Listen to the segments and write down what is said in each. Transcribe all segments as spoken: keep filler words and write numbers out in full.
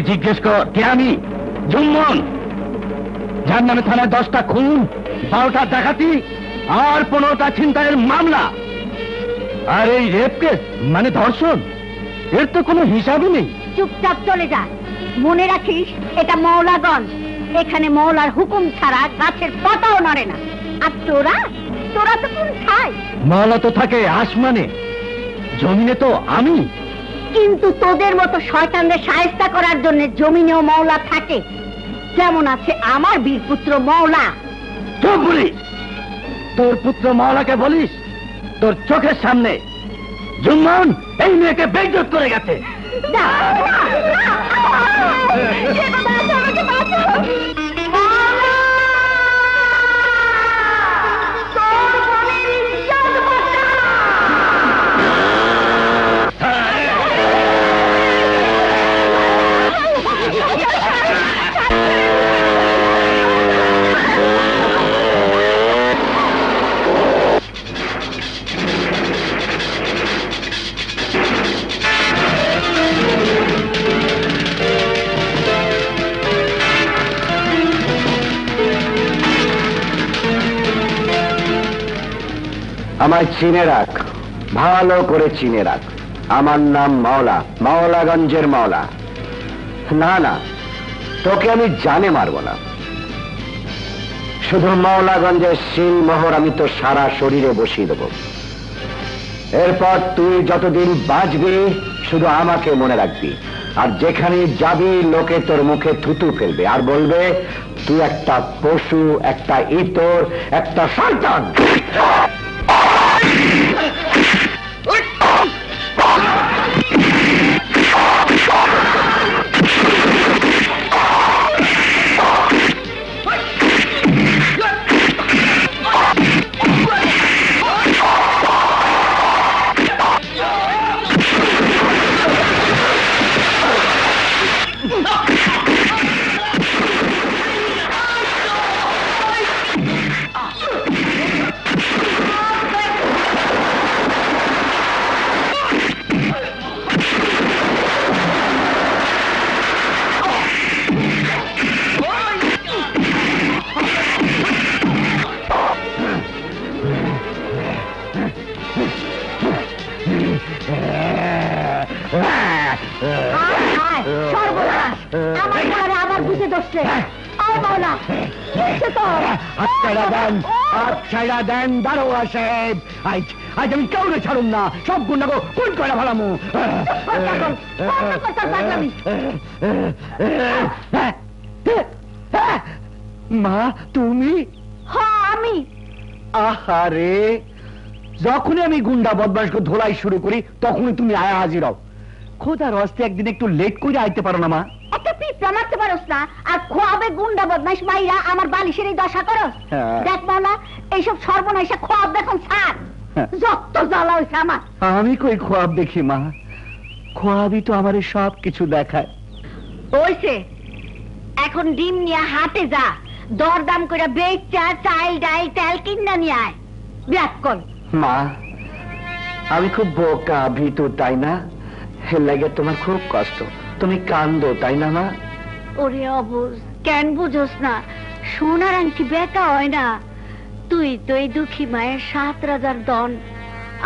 जिसको त्यागी जुम्मन जानना में थाना दस का खून बावटा डकैती और पुनोता चिंताएं मामला। अरे रेप के मैंने धर्षण ये तो कोई हिसाब ही नहीं। चुपचाप चले जा मने रखिस एटा मौलागंज एखाने मौलार हुकुम छाड़ा गाछेर पाताओ नड़े ना। आर तोरा तोरा तो कोन छाई मौला तो थाके आसमाने जमीने तो आमी किन्तु तोदेर मतो शयतानदेर शायस्ता करार जोन्नो जमिनेओ मौला थाके जेमन आछे आमार बीर पुत्र मौला। तू बोलिस तोर पुत्र मौलाके बोलिस तोर चोखेर सामने जुम्मन एई मेयेके बेइज्जत करे गेछे। ना ना ये बाबा आमाके बाँचाओ। আমার চিনে রাখ, ভালো করে চিনে রাখ, আমার নাম মাওলা, মাওলাগঞ্জের মাওলা। না না তোকে আমি জানে মারব না, শুধু মাওলাগঞ্জের সিল মোহর আমি তো সারা শরীরে বসিয়ে দেব। এরপর তুই যতদিন বাঁচবি শুধু আমাকে মনে রাখবি, আর যেখানে যাবি লোকে তোর মুখে থুতু ফেলবে আর বলবে তুই একটা পশু, একটা ইতর, একটা শয়তান। Ահարե যখন আমি গুন্ডা বদমাশকে ধোলাই শুরু করি তখনই তুমি আয়া হাজির হও খোদার হস্তে একদিন একটু লেট করে আইতে পারো না মা এটা পি প্রমাণতে পারোস না আর খোয়াবে গুন্ডা বদমাশ মাইরা আমার বালিশের এই দশা করস দেখ মাওলা এই সব সর্বনাশা খোয়াব দেখুন ছাড় যত জ্বালা হইছে আমার আমি কই খোয়াব দেখি মা খোয়াবই তো আমারে সব কিছু দেখায় ওইছে এখন ডিম নিয়ে হাটে যা দরদাম করে বেচা চাল ডাল তেল কিনা নিয়ে আয় ব্যাক কর মা আমি খুব বোকা ভীতু তাই না হে লাগে তোমার খুব কষ্ট তুমি কান্দো তাই না মা ওরে অবুঝ কেন বুঝোস না সোনার আংটি বেকা হয় না তুই তো এই দুঃখী মায়ের সাত রাজার দন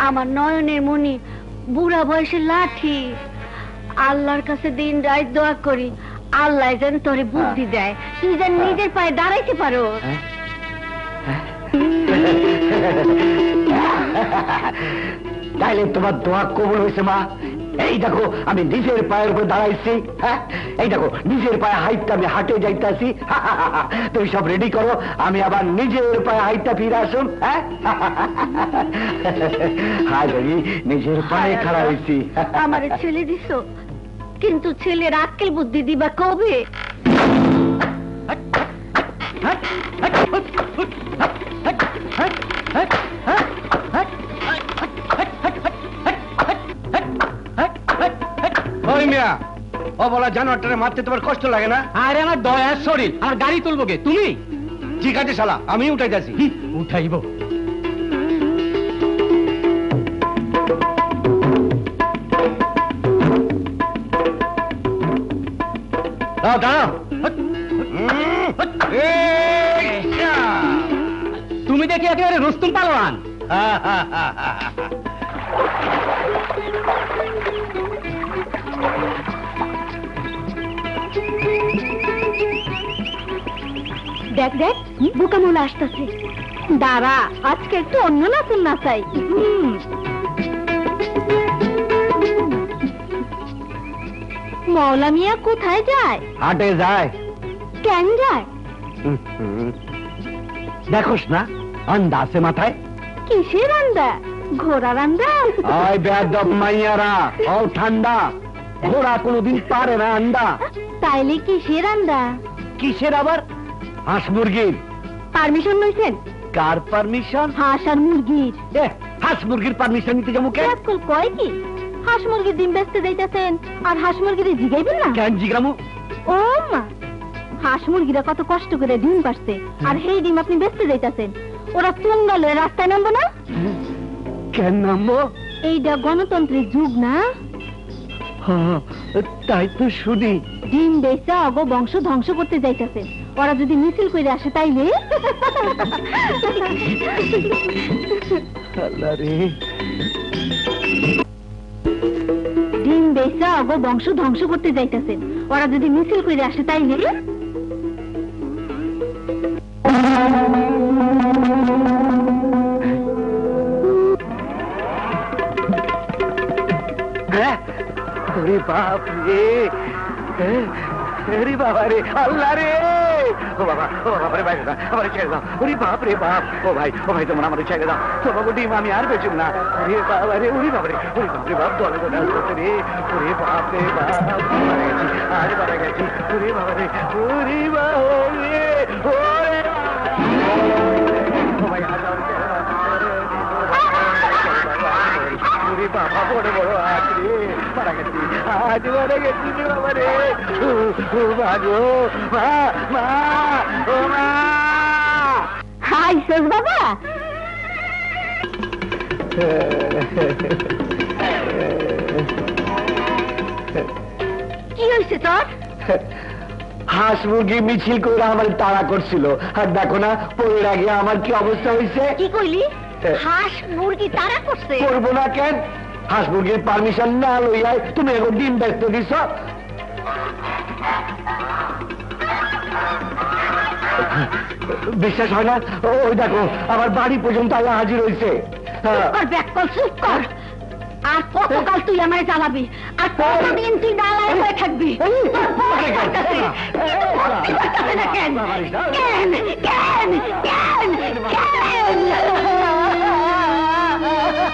আমার নয়নের মনি বুড়া বয়সে লাঠি আল্লাহর কাছে দিন রাত দোয়া করি আল্লাহ যেন তোরে বুদ্ধি দেয় তুই যেন নিজের পায়ে দাঁড়াইতে পারো তাইলে তোমার দোয়া কবুল হয়েছে মা এই দেখো আমি নিজের পায়ের উপর দাঁড়াইছি এই দেখো নিজের পায়ে হাইটটা আমি হাঁটে যাইতেছি তুমি সব রেডি করো আমি আবার নিজের পায়ে হাইটটা ফিরে আসুন হাই ভাবি নিজের পায়ে খাড়া হয়েছি আমার ছেলে দিস কিন্তু ছেলের আক্কেল বুদ্ধি দিবা কবে অবলা জানোয়ারটারে মারতে তোমার কষ্ট লাগে না আরে আমার দয়ার শরীর আর গাড়ি তুলবো কে তুমি ঠিক আছে শালা আমি উঠাইতেছি উঠাইবো দাও দাও তুমি দেখি একেবারে রুস্তুম পালোয়ান দেখ দেখ বোকা মৌলা আসতেছে দাঁড়া আজকে একটু অন্য নাচুন নাচাই মৌলা মিয়া কোথায় যায় হাটে যায় কেন যায় দেখোস না আন্দা আছে মাথায় কিসের আন্দা ঘোড়ার আন্দা ওই বেয়াদব মাইয়ারা ও ঠান্ডা ঘোড়া কোনোদিন পারে না আন্দা তাইলে কিসের আন্দা কিসের আবার হাঁস মুরগির পারমিশন লইছেন কার পারমিশন হাঁস আর মুরগির এ হাঁস মুরগির পারমিশন নিতে যাবো কেন আজকাল কয় কি হাঁস মুরগির ডিম বেচতে যাইতেছেন আর হাঁস মুরগির জিগাইবেন না কেন জিগামু ও মা হাঁস মুরগিরা কত কষ্ট করে ডিম পারছে আর সেই ডিম আপনি বেচতে যাইতেছেন ওরা চুঙ্গা লয়ে রাস্তায় নামবো না কেন নামবো এইটা গণতন্ত্রের যুগ না হ্যাঁ তাই তো শুনি ডিম বেচা অগো বংশ ধ্বংস করতে যাইতেছেন ওরা যদি মিছিল করে আসে তাইলে ডিম বেচা অগো বংশ ধ্বংস করতে যাইতেছেন ওরা যদি মিছিল করে আসে তাইলে रे बाबा रे अल्लाह रे ओ बाबा ओ बाबा रे भाई ना हमारे चले जाओ उरी बाप रे बाप ओ भाई ओ भाई तुम ना हमारे चले जाओ सब गुडी मामी यार बेचू ना रे बाबा रे उरी बाप रे उरी बाप रे बाप दोनों को ना रे उरी बाप रे बाप आज बाबा गए जी उरी बाबा रे उरी बाबा रे ओ रे ओ भाई आ जाओ उरी बाबा बोलो बोलो आज रे बाबा गए आज बाबा गए जी बाबा रे हाय सस बाबा की হইছে তোর হাঁস মুরগি মিছিল কইরা আমার তাড়া করছিল আর দেখো না পড়ে গিয়ে আমার কি অবস্থা হইছে কি কইলি হাঁস মুরগি তাড়া করছে করব না কেন Habsburg permission ना लो यार तुम एको दिन देखते भी साथ विशेष है ना ओ देखो अब बाड़ी पूजन ताला हाजिर हुई से कर बैक कर सुप कर आज पोतो कल तू ये मेरे जाला भी आज पोतो भी इंती डाला है कोई ठग भी कैन कैन कैन कैन कैन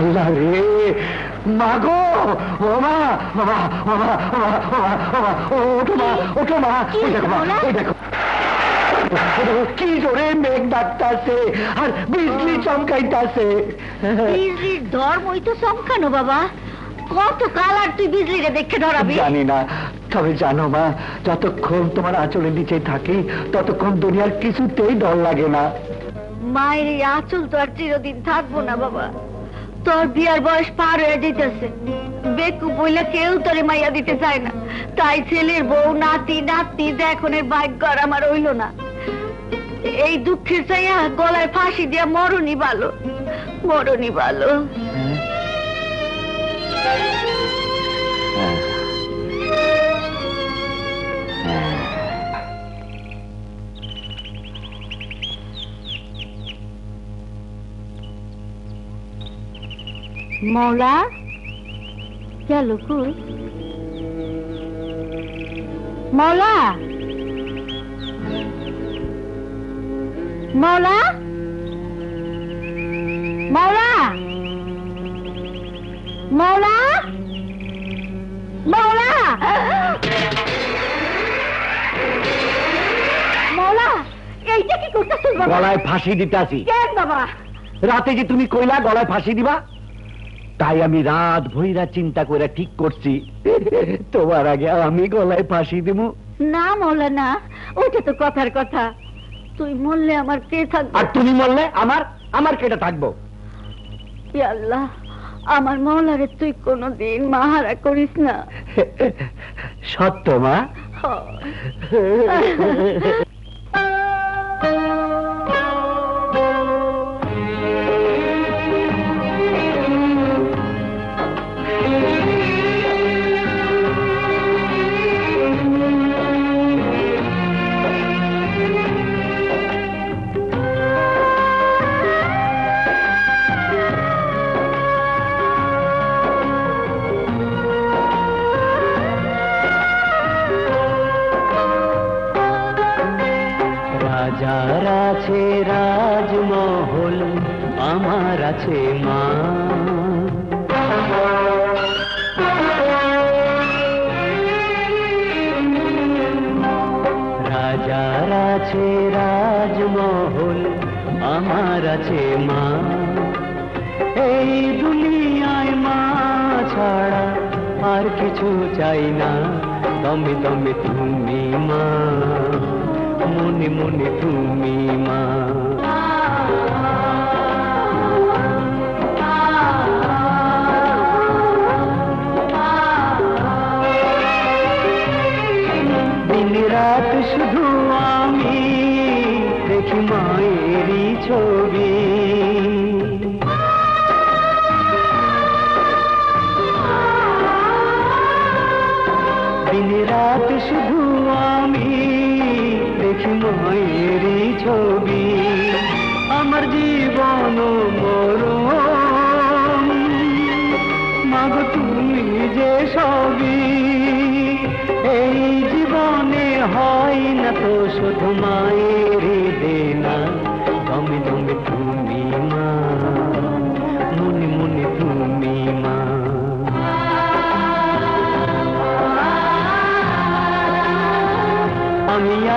अल्लाह रे मागो मामा मामा मामा मामा उठो माँ उठो माँ देखो माँ देखो की जोड़े मेघ डाकता से हर बिजली चमकाता से बिजली दौड़ मुई तो चमकानो बाबा कत काल तुई बिजली रे देखे धरा भी जानी ना तबे जानो माँ যতক্ষণ তোমার আঁচলের নিচে থাকি ততক্ষণ দুনিয়ার কিছুতেই ডর লাগে না মায়ের আঁচল তো আর চিরদিন থাকবো না বাবা तोर बियार बॉयस पार हो जाते थे बेकु बोला क्यों तोरे माया दिते जाए ना ताई चले बो नाती नाती देखो ने बाइक करा मरो ही लो ना ये दुख किसे यहाँ गोलाई फाशी दिया मोरू निभालो मोरू निभालो मौला क्या लुकू मौला मौला मौला मौला मौला मौला এইটা কি করতেছিস বাবা গলায় ফাঁসি দিতাছি কেন বাবা রাতে যে তুমি কইলা গলায় ফাঁসি দিবা ताई आमी रात भोईरा चिंता कोरा ठीक करছি তোমার আগে আমি গলায় ফাঁসি দিমু না মৌলানা ওটা তো কথার কথা তুই মরলে আমার কে থাকবে আর তুমি মরলে আমার আমার কেটা থাকবো ইয়া আল্লাহ আমার মওলারে তুই কোনদিন মাহারা করিস না সত্য মা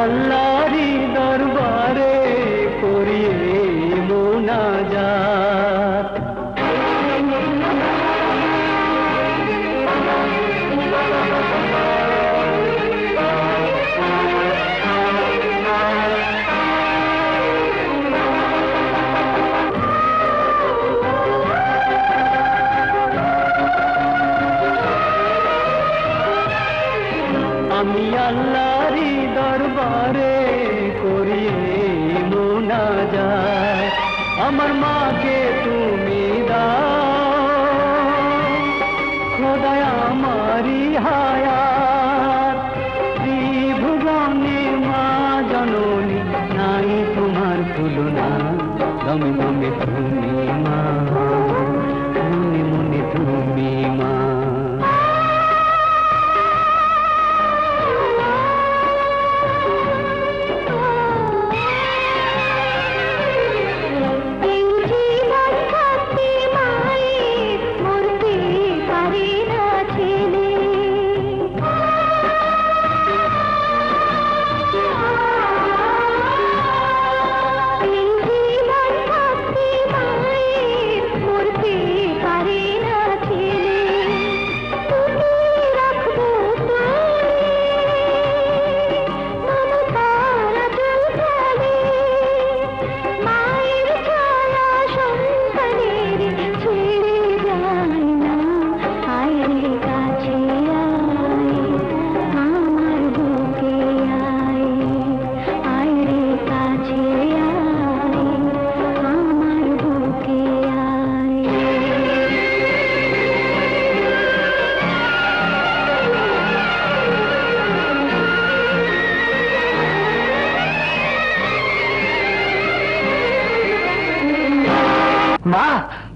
अल्लाहरी दरबारे कोरिए मुनाजात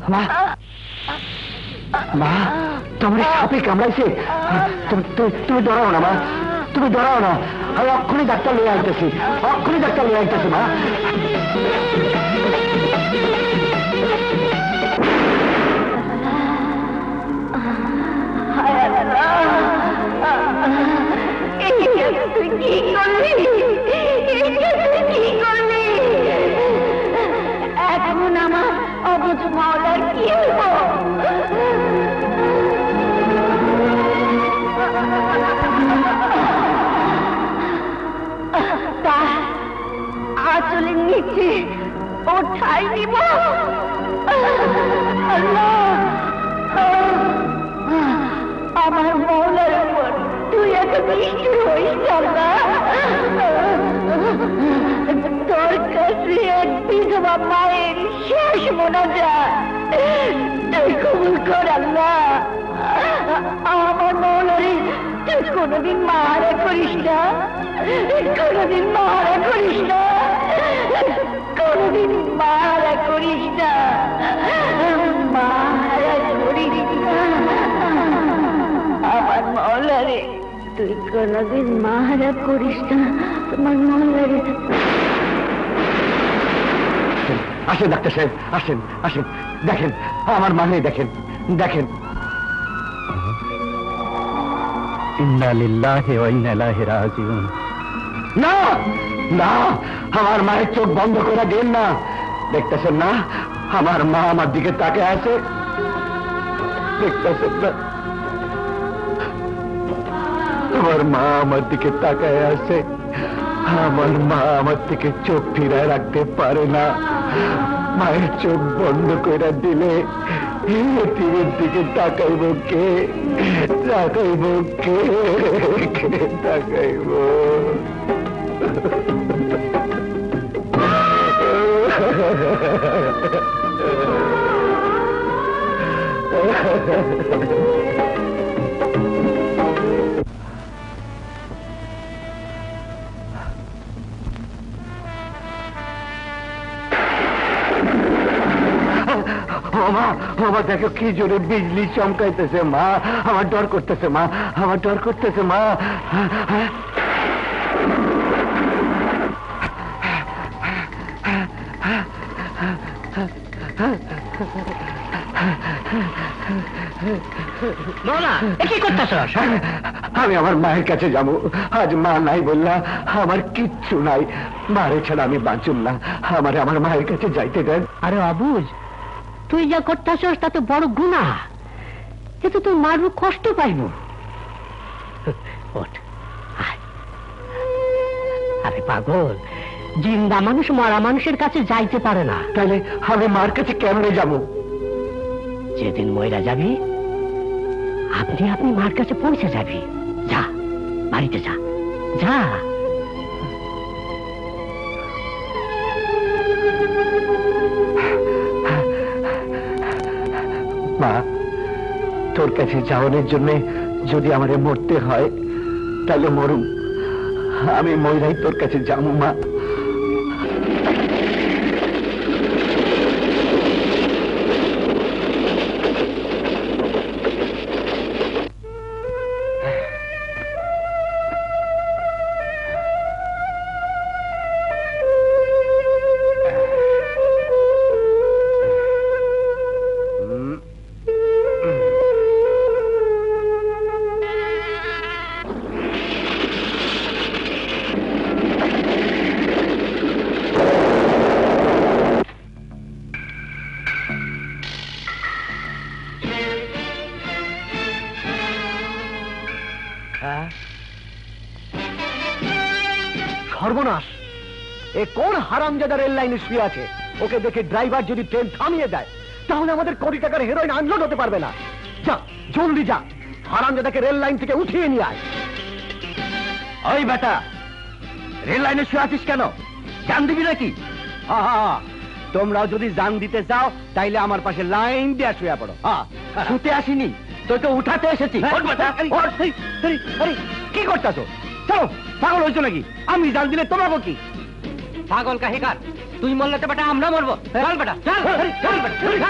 माँ, तुम्हारे छापे कमरे से, तुम तुम तुम्हें डराओ ना माँ, तुम्हें डराओ ना, अरे आप खुली डॉक्टर ले आए थे आप खुली डॉक्टर ले आए थे माँ। আসেন আসেন দেখেন আমার মাঝে দেখেন দেখেন ইন্না লিল্লাহি ওয়া ইন্না ইলাইহি রাজিউন না না আমার মায়ের চোখ বন্ধ করে দেন না দেখতেছেন না আমার মা আমার দিকে তাকিয়ে আছে দেখতেছেন না আমার মা আমার দিকে তাকিয়ে আছে আমার মা আমার দিকে চোখ ফিরায় রাখতে পারে না मायर चोख बंद करा दिले तीर दिखे तकईब के तकईब के तकईब देखो कि जोरे बिजली चमकाइतेछे माँ आमार डर करतेछे माँ आमार डर करतेछे माँ मौला एकी करतेछस आमी आमार मायेर काछे जाबो आज मा नाई बोलला आमार किच्छु नाई मारे छाड़ा आमी बाँचुम ना आमारे आमार मायेर काछे जाइते देन अरे अबुझ তুই যা করতেছস তা তো বড় গুনাহ কিন্তু তুই মারবো কষ্ট পাইব ওঠ আরে পাগল জিন্দা মানুষ মরা মানুষের কাছে যাইতে পারে না তাহলে আমি মার কাছে কেমনে যাব যেদিন মইরা যাবি আপনি আপনি মার কাছে পৌঁছে যাবি যা বাড়িতে যা যা माँ तोर काछे जाओयार जोन्नो जोदि आमारे मरते हय ताहले मरुम आमी मइराई तोर काछे जाबो माँ लाइन दिया शुया पड़ो छूते आसिनी तो उठाते चलो पागल हो नाकि पागल का तू ही मोल लेते बेटा, हम ना मोल वो, चल बेटा, चल, चल बेटा, चल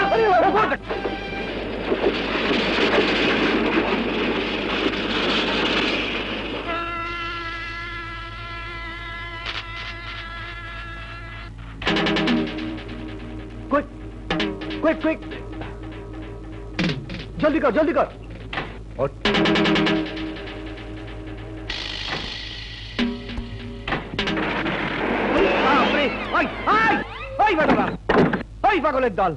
क्विक, क्विक, क्विक, जल्दी कर, जल्दी कर, और পাগলের দল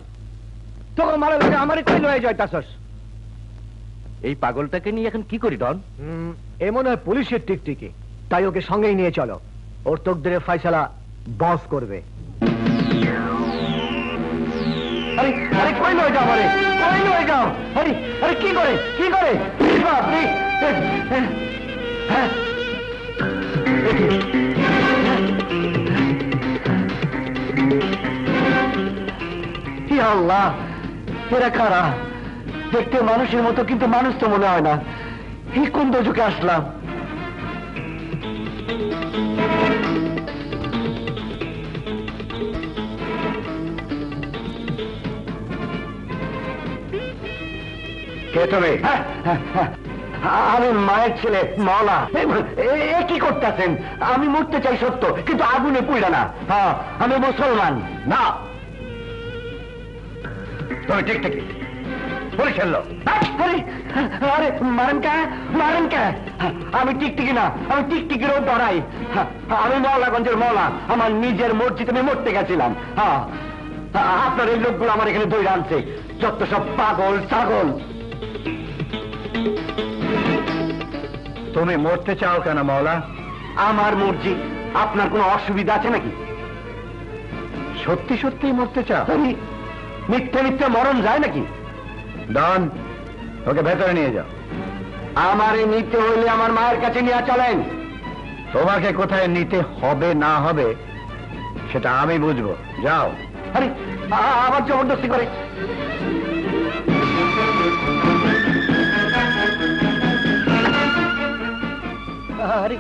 তোকে মারা লাগে আমারই কই লয়ে যাইতাছস এই পাগলটাকে নিয়ে এখন কি করি ডন এমন হয় পুলিশের টিকটিকি তাই ওকে সঙ্গেই নিয়ে চলো ওর তোকদের ফয়সালা বস করবে আরে আরে কই লয়ে যাও আরে কই লয়ে যাও আরে আরে কি করে কি করে বাপ রে হ্যাঁ अल्लाह, तेरा कारा, देखते मानुषेर मतो किन्तु मानुष तो मने हय ना, ई कोन दोजुके आसलाम, के तोरे आमी मायेर छेले मौला ए कि करतेछेन आमी मरते चाइ सत्य किन्तु आगुने पुइड़ा ना हाँ आमी मुसलमान ना तो ठीक ठीक पुलिस चलो अरे अरे मारन क्या मारन क्या आमी ठीक ठीक ना आमी ठीक ठीक रोड दौड़ाई आमी मौला गंजर मौला हमारे निजर मस्जिद में मरते गए ছিলাম हाँ আপনাদের লোকগুলো আমার এখানে দৌড় আনছে যত সব পাগল ছাগল তুমি মরতে চাও কেন মौला আমার মসজিদ আপনার কোনো অসুবিধা আছে নাকি সত্যি সত্যি মরতে চাও मिथ्या मिथ्या मरण जाए ना कि डन ओके बेहतर नहीं जाओ हमारे नीते होले हमार मायर काछे निया चलें तोमाके कोथाय नीते होबे ना होबे सेटा आमी बुझबो जाओ अरे आबार जबरदस्ती करे अरे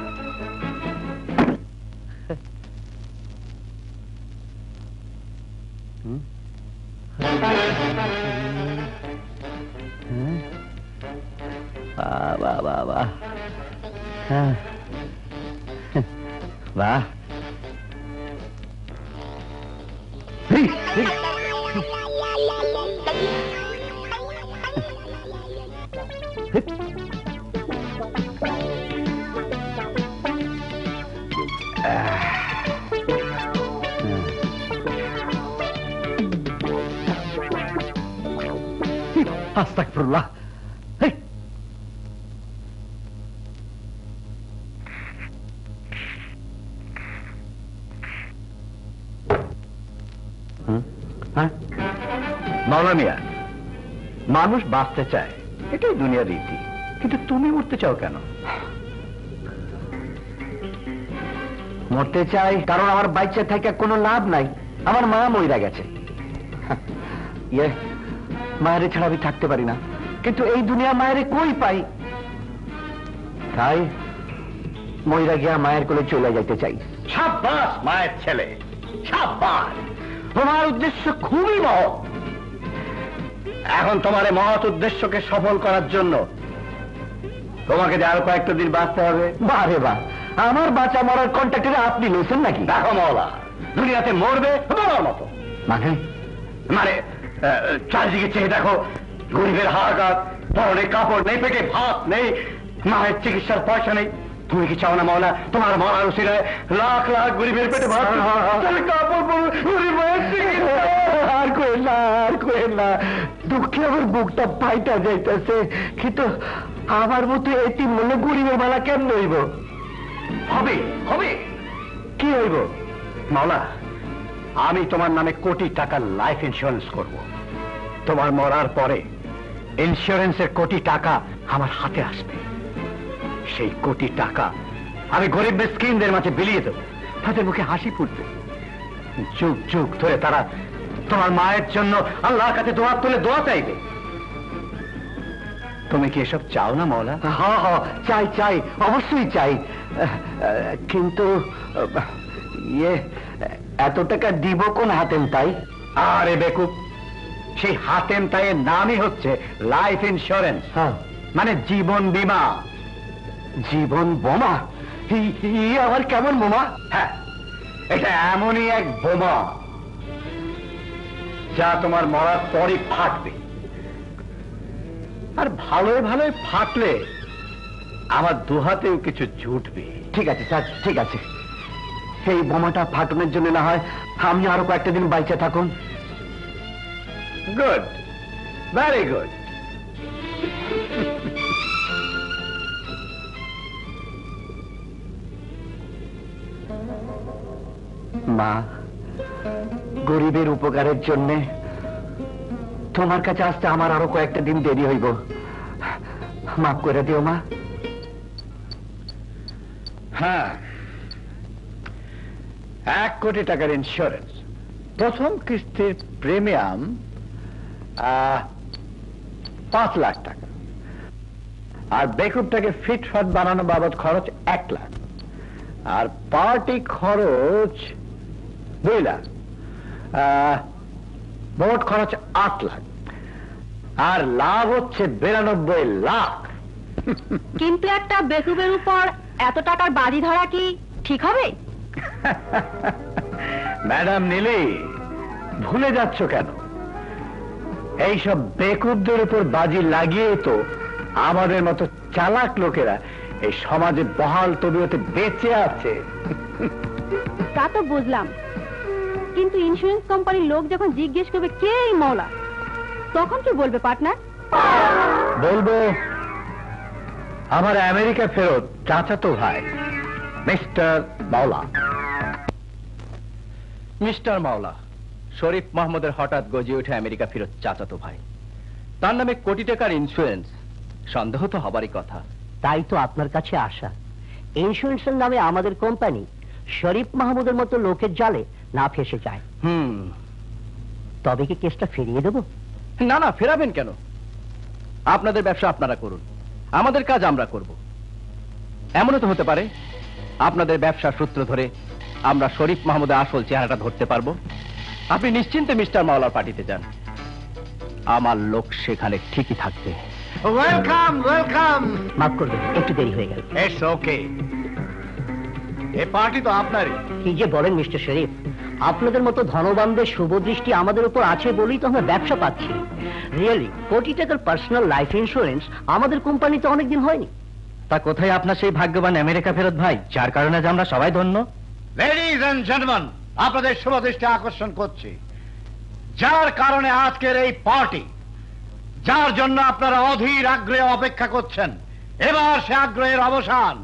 वाह वाह वाह वाह वाह Astagfirullah. Hey. Hmm? Ha? Maula Mia. Manush baste chae. Etai duniya riti. Kintu tumi morte chao keno? Morte chae karon amar baiche theke kono labh nai. Amar ma moira geche. Ye मायरे छाड़ा भी थकते पारी ना किन्तु ए दुनिया मायरे कोई पाई ताई मोइरा गया मायर को ले चले जाते चाहिए शाबाश मायर चले शाबाश तुम्हारा उद्देश्य खूबी महोत এখন তোমারে মহৎ উদ্দেশ্যকে সফল করার জন্য তোমাকে যে আরো কয়েকটা দিন বাঁচতে হবে বারে বাহ আমার বাঁচা মরার কন্ট্রাক্টরে আপনি নেছেন নাকি দেখো মওলা দুনিয়াতে মরবে তোমার মতো মানে মানে চারিদিকে চেয়ে দেখো গরিবের হাহাকার পরনে কাপড় নেই পেটে ভাত নেই মায়ের চিকিৎসার পয়সা নেই তুমি কি চাও না মওলা তোমার মরার উসিলায় লাখ লাখ গরিবের পেটে ভাত তাহলে কাপড় পরো গরিব মায়ের চিকিৎসা আর কই না আর কই না দুঃখে আমার বুকটা ফাইটা যাইতেছে কিন্তু আমার মতো এটি মনে গরিবের বালা কেমনে হইব হবে হবে কি হইব মওলা আমি তোমার নামে কোটি টাকা লাইফ ইন্স্যুরেন্স করব তোমার মরার পরে ইন্স্যুরেন্সের কোটি টাকা আমার হাতে আসবে সেই কোটি টাকা আমি গরিব মিসকিনদের মাঝে বিলিয়ে দেব তাদের মুখে হাসি ফুটবে যুগ যুগ ধরে তারা তোমার মায়ের জন্য আল্লাহর কাছে দোয়া তুলে দোয়া চাইবে তুমি কি এসব চাও না মওলা হ্যাঁ হ্যাঁ চাই চাই অবশ্যই চাই কিন্তু ইয়ে এতটাকা দিব কোন হাতেম তাই? আরে বেকুব, সেই হাতেম তাইয়ের নামই হচ্ছে লাইফ ইন্স্যুরেন্স, মানে জীবন বীমা। জীবন বোমা? ই আবার কেমন বোমা? হ্যাঁ, এটা এমনই এক বোমা যা তোমার মরার পরই ফাটবে। আর ভালোই ভালোই ফাটলে আমার দু হাতেও কিছু জুটবে। ঠিক আছে স্যার, ঠিক আছে। সেই বোমাটা ফাটানোর জন্য না হয় আমি আরো কয়েকটা দিন বাইচে থাকুন। Good, very good. মা, গরিবের উপকারের জন্য তোমার কাছে আসতে আমার আরো কয়েকটা দিন দেরি হইব। মাফ করে দিও মা। হ্যাঁ, এক কোটি টাকার ইন্স্যুরেন্স, প্রথম কিস্তির প্রিমিয়াম পাঁচ লাখ টাকা, আর বেকুবটাকে ফিটফাট বানানো বাবদ খরচ এক লাখ, আর পার্টি খরচ দুই লাখ, মোট খরচ আট লাখ, আর লাভ হচ্ছে বিরানব্বই লাখ। কিন্তু একটা বেকুবের উপর এত টাকার বাজি ধরা কি ঠিক হবে? ম্যাডাম নীলি, ভুলে যাচ্ছ কেন? এইসব বেকুবদের উপর বাজি লাগিয়েই তো আমাদের মতো চালাক লোকেরা এই সমাজে বহাল তবিয়তে বেঁচে আছে। তা তো বুঝলাম, কিন্তু ইন্স্যুরেন্স কোম্পানির লোক যখন জিজ্ঞেস করবে কে এই মাওলা, তখন কি বলবে পার্টনার? বলবো আমার আমেরিকা ফেরত চাচাতো ভাই মিস্টার মাওলা। মিস্টার মাওলা শরীফ মাহমুদের হঠাৎ গজিয়ে ওঠে আমেরিকা ফেরত চাচাতো ভাই। তার নামে কোটি টাকার ইন্স্যুরেন্স, সন্দেহ তো হবারই কথা। তাই তো আপনার কাছে আসা। ইন্স্যুরেন্সের নামে আমাদের কোম্পানি শরীফ মাহমুদের মতো লোকের জালে না ফেসে যায়। হুম, তবে কি কেসটা ফিরিয়ে দেব? না না, ফেরাবেন কেন? আপনাদের ব্যবসা আপনারা করুন, আমাদের কাজ আমরা করব। এমনও তো হতে পারে আপনাদের ব্যবসা সূত্র ধরে আমরা শরীফ মাহমুদের আসল চেহারাটা ধরতে পারবো। আপনি নিশ্চিন্তে মিস্টার মাওলার পার্টিতে যান, আমার লোক সেখানে ঠিকই থাকবে। Welcome, welcome. মাফ করবেন, একটু দেরি হয়ে গেল। ইটস ওকে, এই পার্টি তো আপনারই। কি যে বলেন মিস্টার শরীফ, আপনাদের মতো ধনবানদের শুভদৃষ্টি আমাদের উপর আছে বলেই তো আমরা ব্যবসা পাচ্ছি। রিয়েলি কোটি টাকার পার্সোনাল লাইফ ইন্স্যুরেন্স আমাদের কোম্পানিতে অনেকদিন হয়নি। তা কোথায় আপনার সেই ভাগ্যবান আমেরিকা ফেরত ভাই, যার কারণে যে আমরা সবাই ধন্য? লেডিজ এন্ড জেন্টলম্যান, আপনাদের শুভদৃষ্টি আকর্ষণ করছি যার কারণে আজকের এই পার্টি, যার জন্য আপনারা অধীর আগ্রহে অপেক্ষা করছেন। এবার সে আগ্রহের অবসান।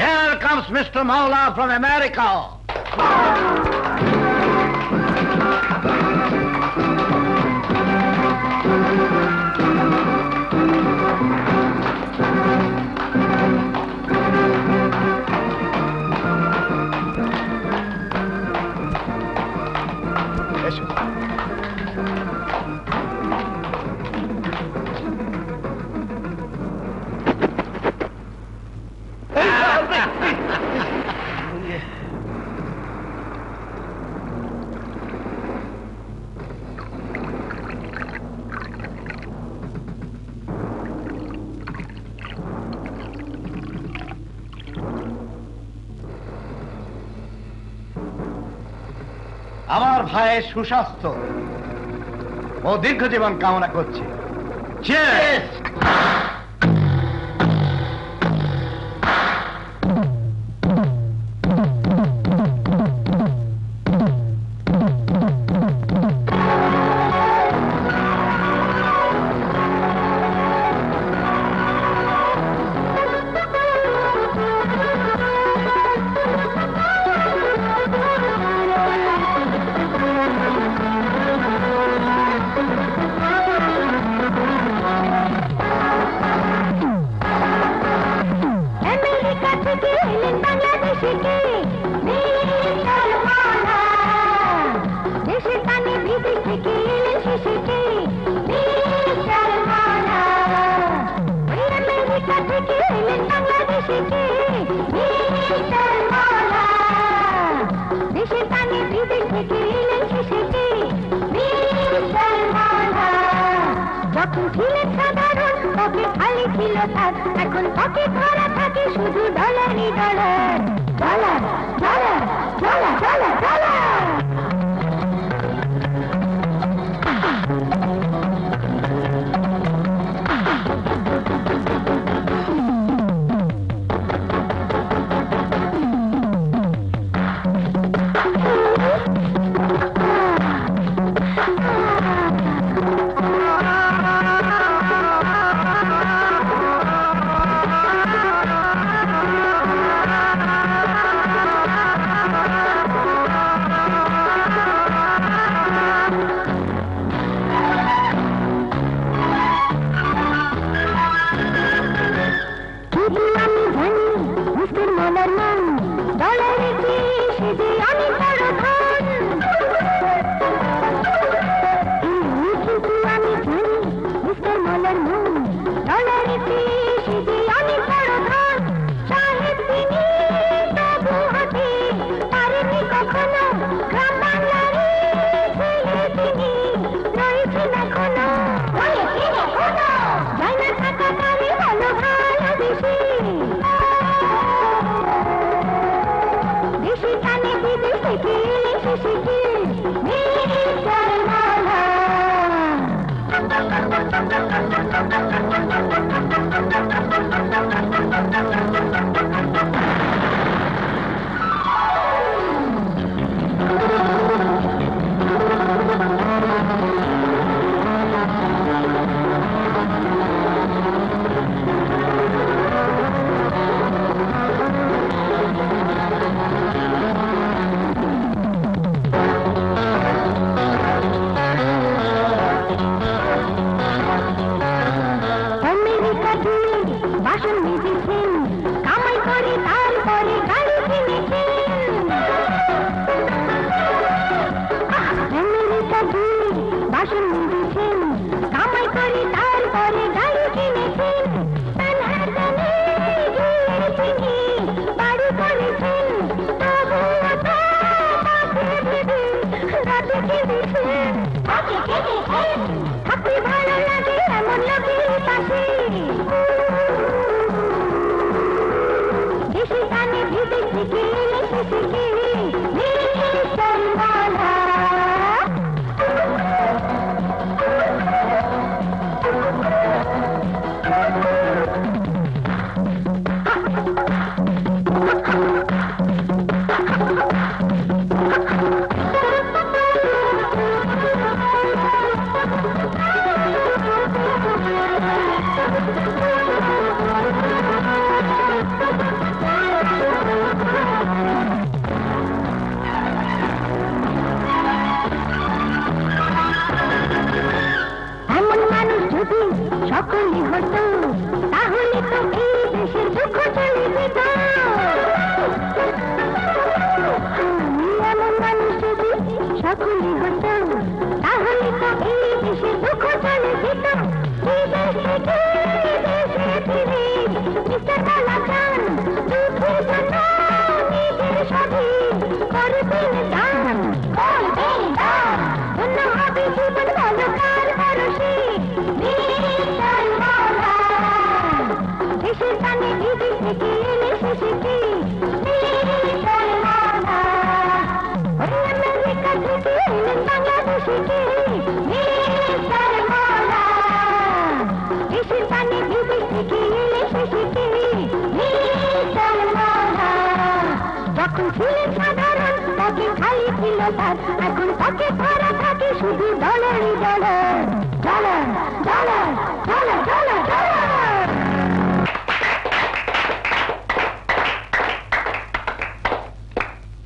Here comes Mister Maula from America. আমার ভাইয়ের সুস্বাস্থ্য ও দীর্ঘ জীবন কামনা করছি। Bye.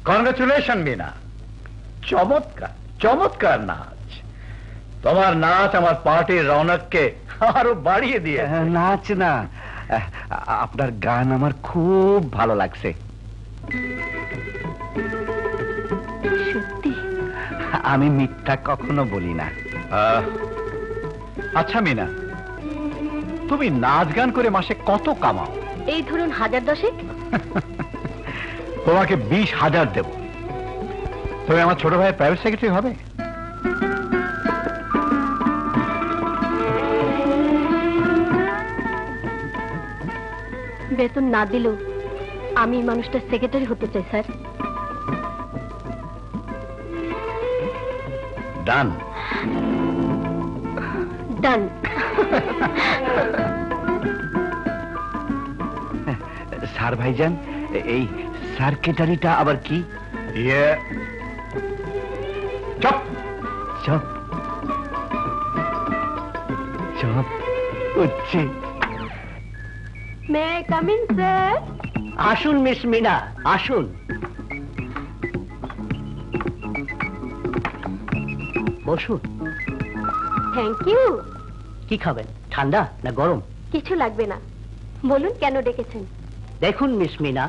Congratulations, Meena. चमत्कार, चमत्कार नाच। तुम्हारा नाच हमारे पार्टी रौनक के आरो बाढ़िए दिए। नाच ना, अपना गान हमार खूब भालो लागसे। शुद्धि। आमी मिथ्या कखनो बोली ना। अच्छा मीना, तुम्ही नाच गान करे मासे कतो कामाओ? ए धरुन हजार दशेक। তোমাকে बीस हजार देव तुम्हें हमारे छोटो भाई प्राइवेट सेक्रेटरी हो বেতন না দিলেও আমি এই মানুষটার সেক্রেটারি হতে চাই স্যার। ডান ডান। স্যার ভাইজান এই সেক্রেটারিটা আবার কি? ইয়ে চপ চপ চপ উঠছে। May I come in, sir? Ashun, Miss Mina. Ashun. Boshun. Thank you. Ki khaben? Thanda na gorom? Kichu lagbe na. Bolun keno dekechen? Dekhun, Miss Mina.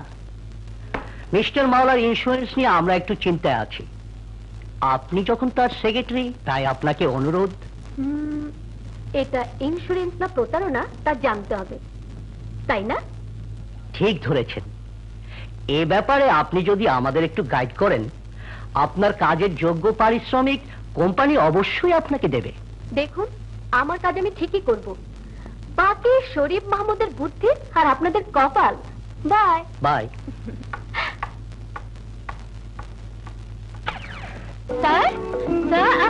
Mister Maula's insurance niye amra ekটু চিন্তায় আছি। আপনি যখন তার secretary তাই আপনাকে অনুরোধ। হুম এটা ইন্স্যুরেন্স না প্রতারণা তা জানতে হবে। তাই না? ঠিক ধরেছেন। এই ব্যাপারে আপনি যদি আমাদের একটু গাইড করেন আপনার কাজের যোগ্য পারিশ্রমিক কোম্পানি অবশ্যই আপনাকে দেবে। দেখুন আমার কাজ আমি ঠিকই করব। বাকি শরীফ মাহমুদের বুদ্ধি আর আপনাদের কপাল। Bye bye. স্যার স্যার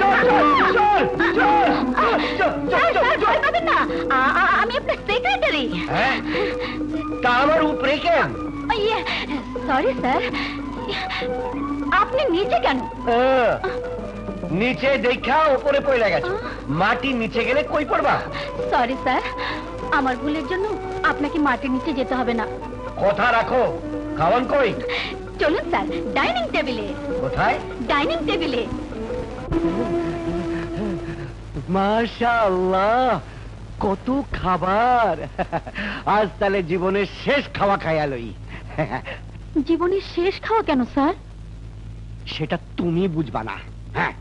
চল চল চল চল চল চল না আমি আপনার সেক্রেটারি। হ্যাঁ আমার উপরে কেন? ইয়ে সরি স্যার আপনি নিচে কেন? নিচে দেখা উপরে পড়ে গেছে মাটি নিচে গেলে কই পড়বা। সরি স্যার আমার ভুলের জন্য আপনাকে মাটি নিচে যেতে হবে না। কথা রাখো খাওয়ান কই? চলুন স্যার ডাইনিং টেবিলে। কোথায়? ডাইনিং টেবিলে। মাশাআল্লাহ কত খাবার। আজ তাহলে জীবনের শেষ খাওয়া খাইয়ালই। জীবনের শেষ খাওয়া কেন স্যার? সেটা তুমি বুঝবা না। হ্যাঁ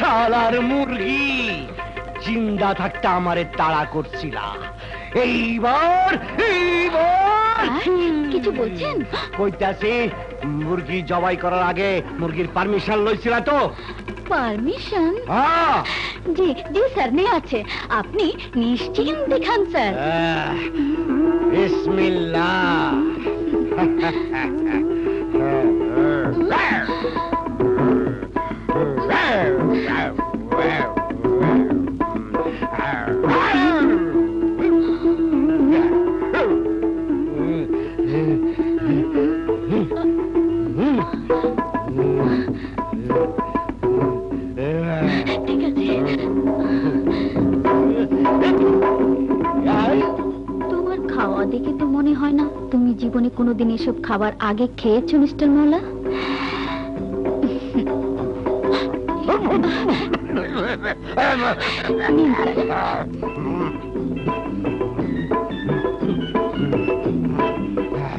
শালার মুরগি জিন্দা থাকতে আমারে তাড়া করছিলা। এইবার এইবার কিছু বলছেন? কইতাছি মুরগি জবাই করার আগে মুরগির পারমিশন লইছিলা তো? পারমিশন? হ্যাঁ জি জি স্যার নে আছে আপনি নিশ্চিন্তে খান স্যার। বিসমিল্লাহ। দেখে তো মনে হয় না তুমি জীবনে কোনোদিন এসব খাবার আগে খেয়েছো মিস্টার মৌলা।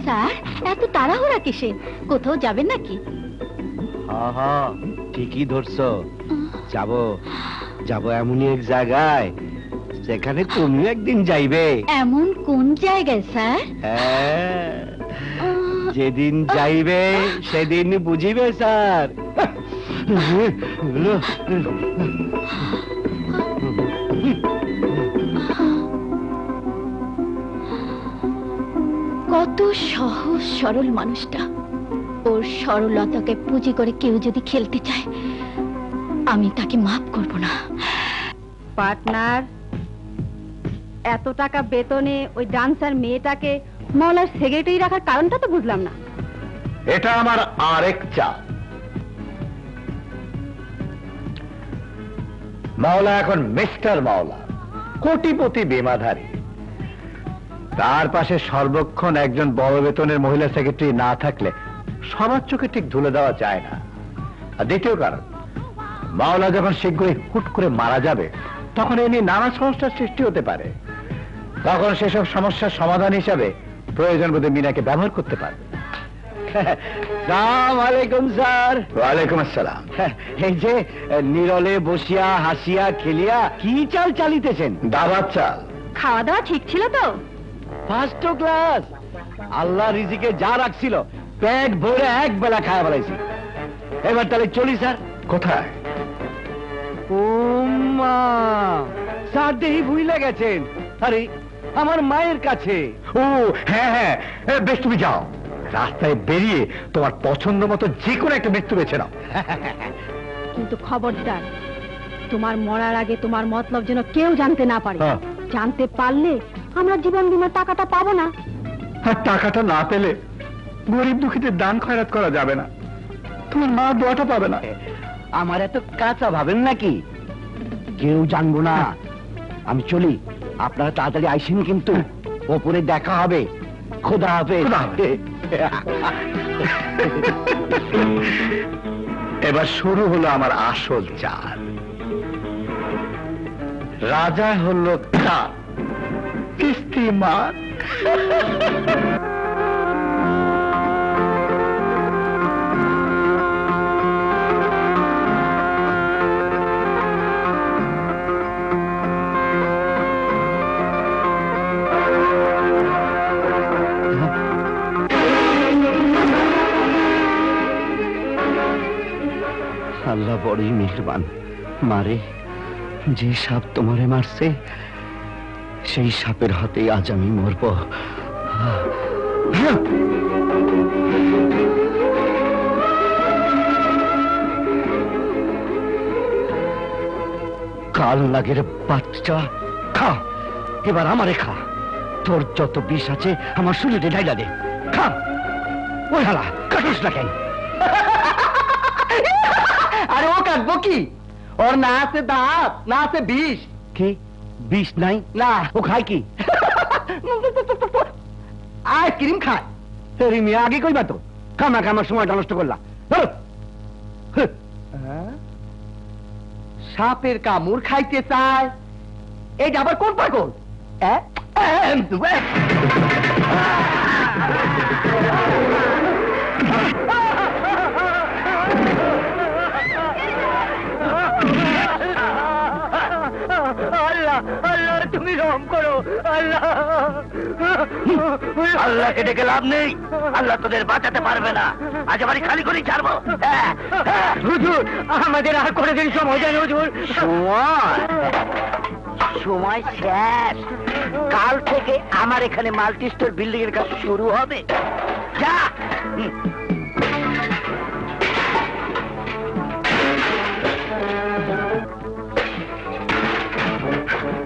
স্যার এত তাড়াহুড়া কিসে? কোথাও যাবেন নাকি? হ্যাঁ হ্যাঁ ঠিকই ধরছো। যাব যাব এমনই এক জায়গায় যেখানে তুমি একদিন যাইবে। এমন কোন জায়গায় স্যার? যেদিন যাইবে সেদিন বুঝিবে স্যার। কত সহজ সরল মানুষটা। ওর সরলতাকে পুঁজি করে কেউ যদি খেলতে চায় আমি তাকে মাফ করব না। পার্টনার এত টাকা বেতনে ওই ডান্সার মেয়েটাকে মাওলার সেক্রেটারি রাখার কারণটা তো বুঝলাম না। এটা আমার আরেক চা। মাওলা এখন মিস্টার মাওলা কোটিপতি বেমাধারী। তার পাশে সর্বক্ষণ একজন বড় বেতনের মহিলা সেক্রেটারি না থাকলে সবার চোখে ঠিক ধুলে দেওয়া যায় না। আর দ্বিতীয় কারণ মাওলা যখন শীঘ্রই হুট করে মারা যাবে তখন এ নিয়ে নানা সমস্যার সৃষ্টি হতে পারে। তখন সেসব সমস্যার সমাধান হিসাবে প্রয়োজন বোধে মিনাকে ব্যবহার করতে পারবে। সালাম আলাইকুম স্যার। ওয়ালাইকুম আসসালাম। এই যে নিরলে বসিয়া হাসিয়া খেলিয়া কি চাল চালিতেছেন? দাবার চাল। খাওয়া দাওয়া ঠিক ছিল তো? First class. আল্লাহ রিজিকে যা রাখছিল পেট ভরে এক বেলা খাওয়া বেলাইছি। এবার তাহলে চলি স্যার। কোথায়? उम्मा सादे ही भूले गए थे अरे हमारे मायर का थे ओ है है बेच तू भी जाओ रास्ते बेरिए तो आप पहुँचने में तो जी को एक बेच तू बेचे ना किंतु खबरदार तुम्हार मौला लगे तुम्हार मतलब जिनो क्यों जानते ना पड़े जानते पालने हमारा जीवन बीमा ताकता पावो ना हाँ ताकता ना पहले गरीब दुखी दान खैरात करा जावे ना तुम्हार माँ दुआटा पावे ना आमारे तो काचा भावेन ना कि क्यों जानबो ना हम चली आपना तातली आइसिन किंतु वो पूरे देखा हबे खुदा हबे एबार शुरू होलो आमार आसल चाल राजा होलो का किस्ती मार अल्लाह बड़ी मेहरबान मारे जे साप तुम्हारे मार से से सापेर हाथे आज आमी मरब काल नागेर बच्चा खा एबार हमारे खा तोर जत विष आछे आमार शरीरे ढाइला दे खा ओई हाला काटिस ना केन अरे वो काटबो की और ना से दांत ना से बीष के बीष नहीं ना वो खाए की आइसक्रीम खाए तेरी में आगे कोई बात हो खामा खामा सुमा डांस्ट कोल्ला सापेर का मूर खाइते साय ए जाबर कौन पर कौन ए एम दुबे अल्लाह तुम्हें राम करो अल्लाह अल्लाह के देखे लाभ नहीं अल्लाह तो देर बात आते पार में ना आज हमारी खाली कोनी चार बो हुजूर हमारे राह कोने दिन सोम हो जाए हुजूर सुमार सुमार शेष काल थे के हमारे खाने माल्टी स्टोर बिल्डिंग का शुरू हो बे जा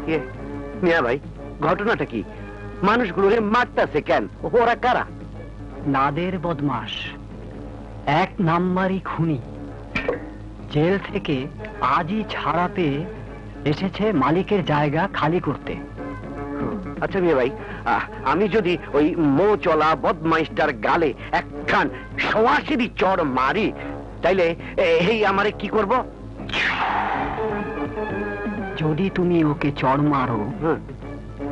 ये मिया भाई घटनाटा की मानुषगुलोरे मारताछे केन ओरा कारा नादेर बदमाश एक नाममारी खुनी जेल थेके आजई छाड़ा पेये एसेछे मालिकेर जायगा खाली करते अच्छा मिया भाई आमी जोदि ओई मो चला बदमाइशटार गाले एकखान सोआशिदी चड़ मारी ताइले एई आमारे की करबो जोड़ी तुम्हीं ओके चोर मारो,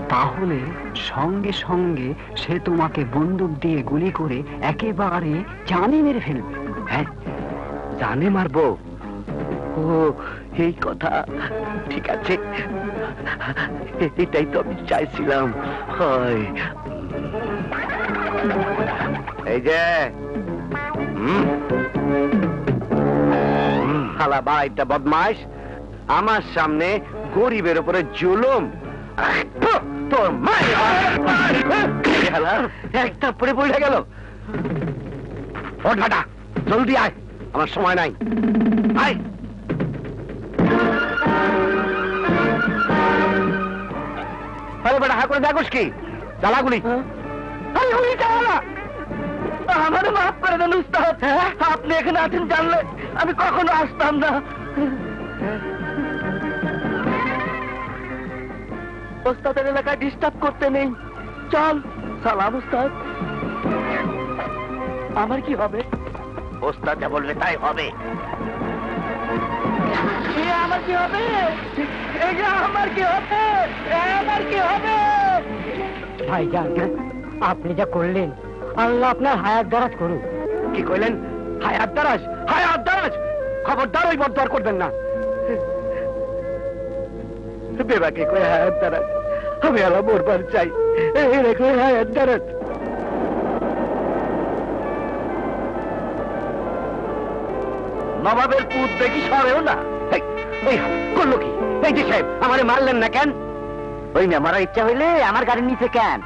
ताहुले संगे संगे से तुम्हाके बंदूक दिए गुली करे एके बारे जाने मेरे फिल्म हैं, जाने मार बो, ओ ये कोता ठीक आचे, इताई तो अभी चाय सिलाम, हाय, ऐजे, हाला बाई तो बदमाश আমার সামনে গরিবের উপরে জুলুম তোর মায়ের শালা একটা পড়ে পড়ে গেল ওঠ বেটা জলদি আয় আমার সময় নাই আয় আরে বেটা হাকরে দেখোস কি চালা গুলি আরে গুলি চালা আমারে maaf করে দেন উস্তাদ আপনি এখানে আছেন জানলে আমি কখনো আসতাম না उस्ताद तेरे लगा डिस्टर्ब करते नहीं चल सलाम उस्ताद आमर की होबे उस्ताद क्या बोल रहा है होबे ये आमर की होबे ये आमर की होबे ये आमर की होबे भाई जान आपने जा कोलेन अल्लाह अपना हायात दराज करो कि कोलेन हायात दराज हायात दराज खबरदार ही बददार कर देना बेबाकी कोई हायत दरद हमें अल्लाह मोर पर चाहिए ये कोई हायत दरद नवाबेर पूत देखी सारे हो ना भैया कुल्लू की एक जी साहब हमारे माल लेना कैन भाई मैं हमारा इच्छा हुई ले हमारे गाड़ी नीचे कैन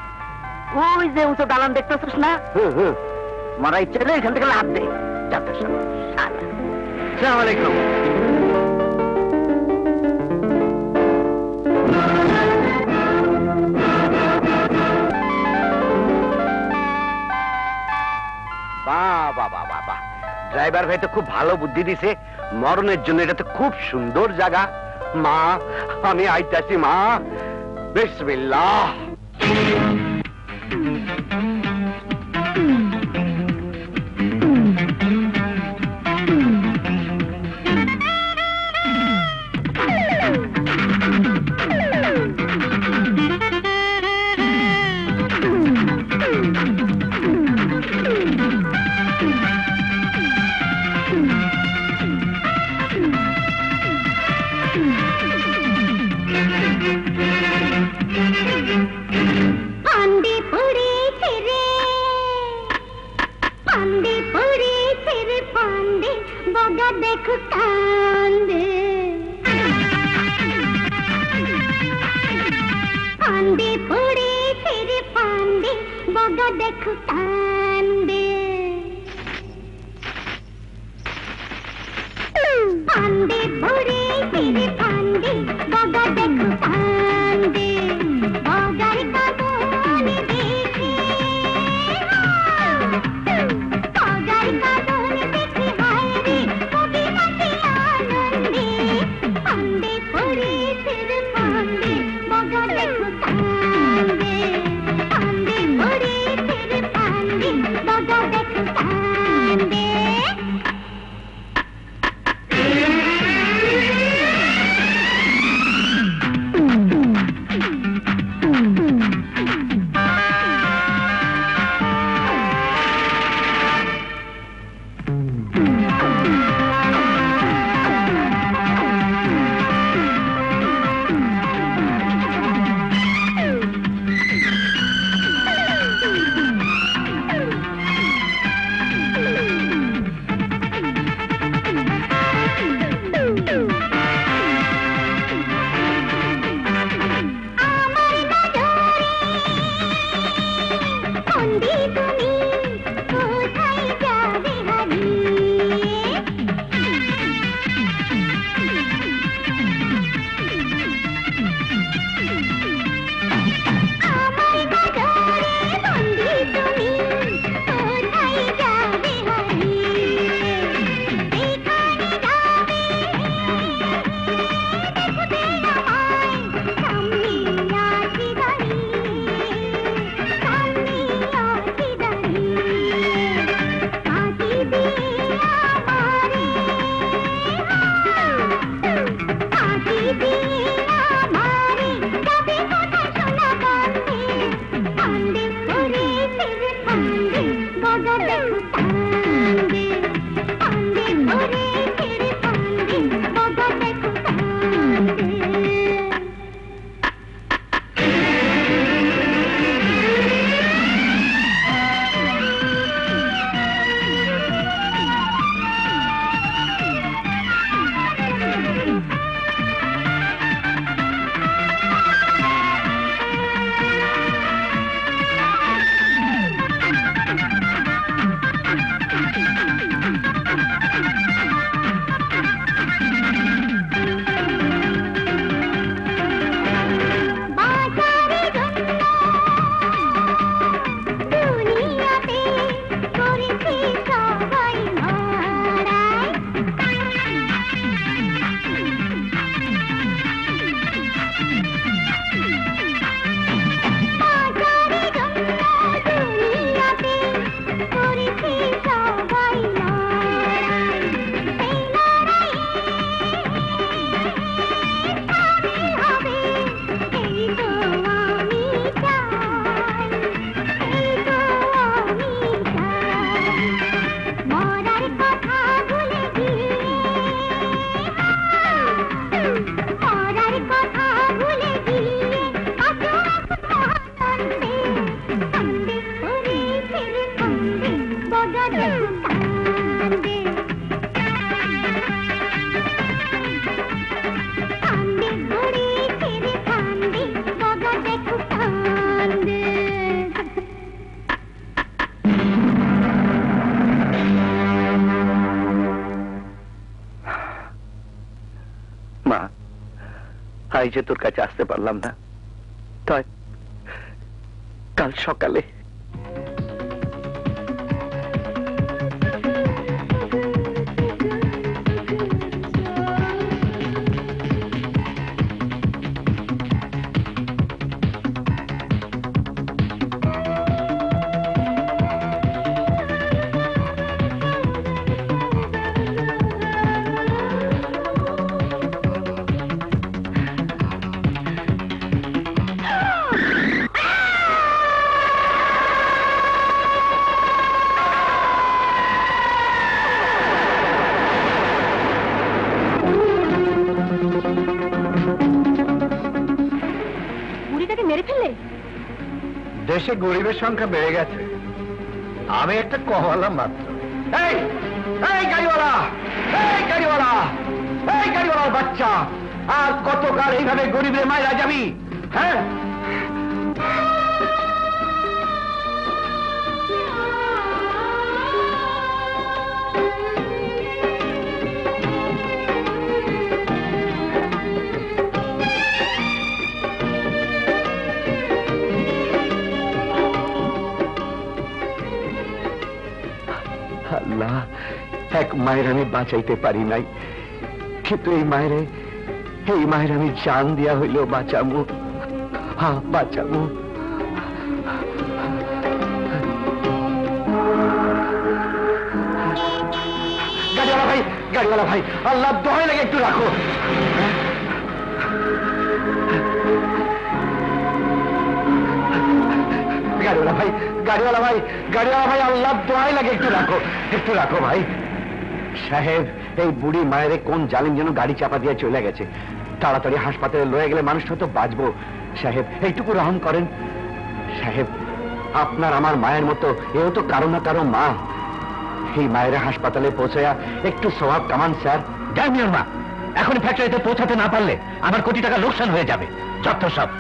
वो इस दे उसे डालन देखता सुना हमारा इच्छा ले इस अंदर का लाभ दे जाते सुना सलाम अलैकुम ड्राइवर भाई तो खूब भालो बुद्धि दी से मरने जुने रहते खूब सुंदर जगह माँ हमें आई चाची माँ बिस्मिल्लाह माँ आई जे तुर्का चास्ते पल्लम ना तो कल शौकले गरीब संख्या बेड़े गए हमें एक कहला मात्र बच्चा आज कतकाल ये गरीब मायरा जाबी एक मायरा में बाँचाइते पारी नाई किन्तु ए मायरे ए मायरा में जान दिया हइलो बाँचामु हाँ बाँचामु गाड़ीवाला भाई गाड़ीवाला भाई अल्लाह दोहे लगे एकटू राखो गाड़ीवाला भाई गाड़ीवाला भाई गाड़ीवाला भाई अल्लाह दोहे लगे एकटू राखो एकटू राखो भाई साहेब ए बुढ़ी मायरे कौन जालिम जनो गाड़ी चापा दिया चले गेछे ताड़ाताड़ी हासपाताले लये गेले मानुष तो बाँचबो साहेब एकटुकु रहम करें साहेब आपनार आमार मायेर मतो एओ तो कारो ना कारो मा एई मायरा हासपाताले पौंछाया एकटु सवाब कामान सर डैमियर मा एखोनी फैक्ट्रीते पौंछाते ना पारले आमार कोटी टाका लोकसान हये जाबे जत्तो सब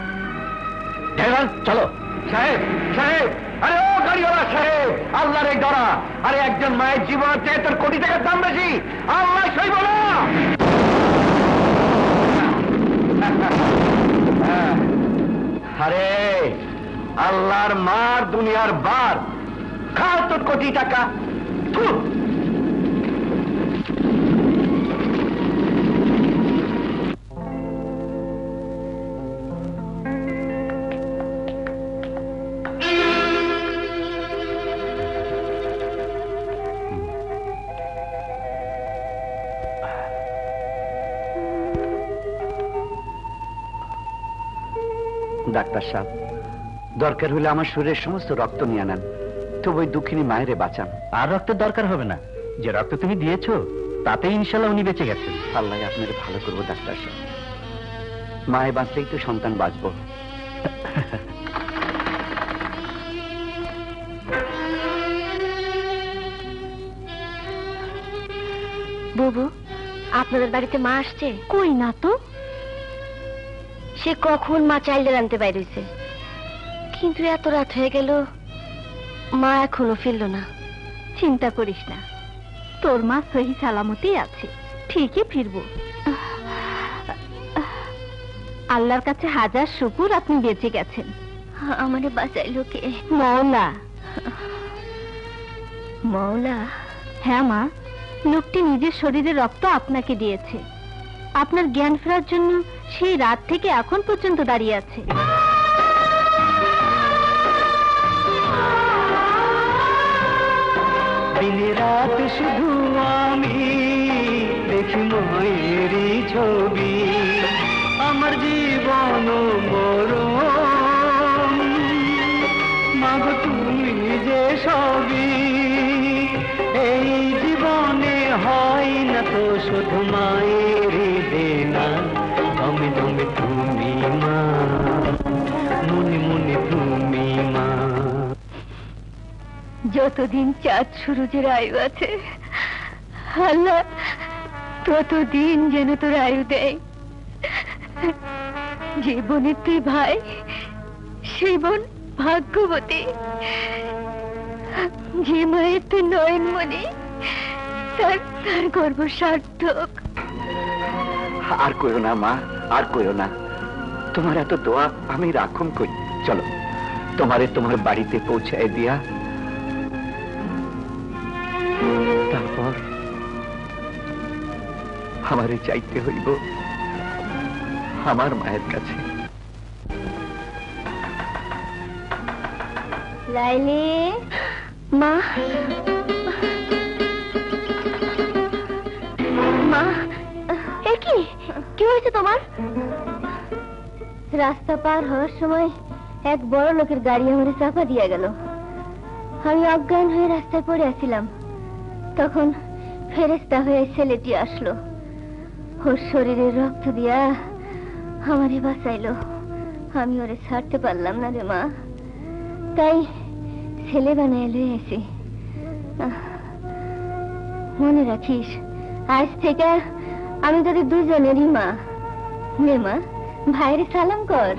ढेवान चलो साहेब साहेब अरे ओ गाड़ीवाला साहेब अल्लाह रे डरा अरे एक जन माय जीवन तेहत्तर कोटी टाका दाम बेशी अल्लाह सही बोला अरे अल्लाहर मार दुनियार बार खा तो कोटी टाका डाक्टर साहेब दरकार हले आमार शरीरेर समस्त रक्त निये आनेन तबु ओई दुखिनी मायरे बाँचान आर रक्तेर दरकार होबे ना जे रक्त तुमि दियेछो तातेई इनशाल्लाह उनि बेंचे गेछेन आल्लाह आपनादेर भालो करबो डाक्टर साहेब माये बाँचलेई तो सन्तान बाँचबो बाबू आपनादेर बाड़िते मा आसछे कोई ना तो से कखन मा चाइल्डे आनते बाइर हइছে किन्तु एत रात हये गेल मा एखोनो फिरलो ना चिंता करिस ना तोर मा सही सालामतई आछे ठीकई फिरबो आल्लाहर काछे हजार शुकुर आपनि बेंचे गेছেন आमारे बाँचाइलो के मौला मौला हाँ मा लोकटी निजेर शरीरेर रक्त आपनाके दियेछे आपनार ज्ञान फेरार जोन्नो সেই রাত থেকে এখন পর্যন্ত দাঁড়িয়ে আছে দিন রাত শুধু আমি দেখি মায়েরই ছবি আমার জীবন মরণ মাগো তুমি যে সবই এই জীবনে হয় না তো শুধু মায়েরই দেনা दमे दमे तुमी माँ मुनि मुनि तुमी माँ যতদিন চাঁদ সূর্যের আয়ু আছে আল্লাহ ততদিন যেন তোর আয়ু দেয় জীবনে তুই ভাই জীবন ভাগ্যবতী যে মায়ের তুই নয়নমণি তার তার গর্ব সার্থক आरकोयोना माँ आरकोयोना तुम्हारा तो दुआ हमें राखुम कोई। चलो तुम्हारे तुम्हारे बाड़ी ते पहुंचा दिया तापर हमारे चाहते हुई वो हमार मायर का छे लाइली माँ माँ एकी क्यों ऐसे तुम्हार रास्ता पार हर समय एक बड़ लोकर गाड़ी हमारे साफा दिया गल हम अज्ञान हुए रास्ते पड़े आसिलाम तक फेरेस्ता हुए ऐसे लेटी आसलो और शरीर रक्त दिया हमारे पास आइलो हमें और छाड़ते पारलाम ना रे माँ ताई सेले बनाइलो ऐसे मने राखिस आज थेके आमी तोदेर दुजोनेरई मा ने मा भाईरे सालाम कर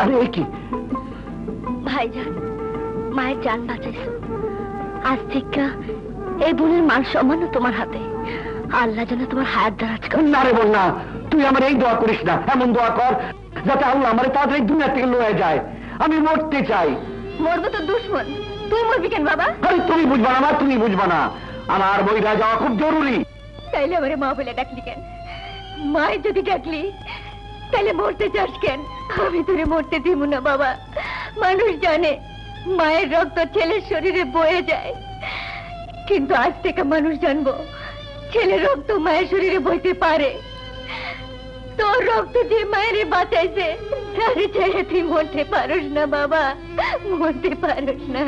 अरे की भाईजान मायेर जान बाँचाइछो आज थेके ए बोनेर मान सम्मान तोमार हाते आल्लाह जेन तोमार हायात दराज करे ना रे बोल ना তুই আমার এই দোয়া করিস না এমন দোয়া কর যাতে আল্লাহ আমার তাড়াতাড়ি দুনিয়া থেকে লয়ে যায় আমি মরতে চাই মরব তো दुश्मन তুই মরবি কেন বাবা আরে তুমি বুঝবা না তুমি বুঝবা না আমার মইরা যাওয়া খুব জরুরি তাইলে আমারে মা বলে ডাকলি কেন মা যদি ডাকলি তাইলে মরতে যাস কেন আমি তোরে মরতে দিব না বাবা মানুষ জানে মায়ের রক্ত ছেলের শরীরে বয়ে যায় কিন্তু আজ থেকে মানুষ জানবো ছেলের রক্ত মায়ের শরীরে বইতে পারে तो रोक तुझे मेरे बातें से सारी चाहिए थी मोटे पारुष ना बाबा मोटे पारुष ना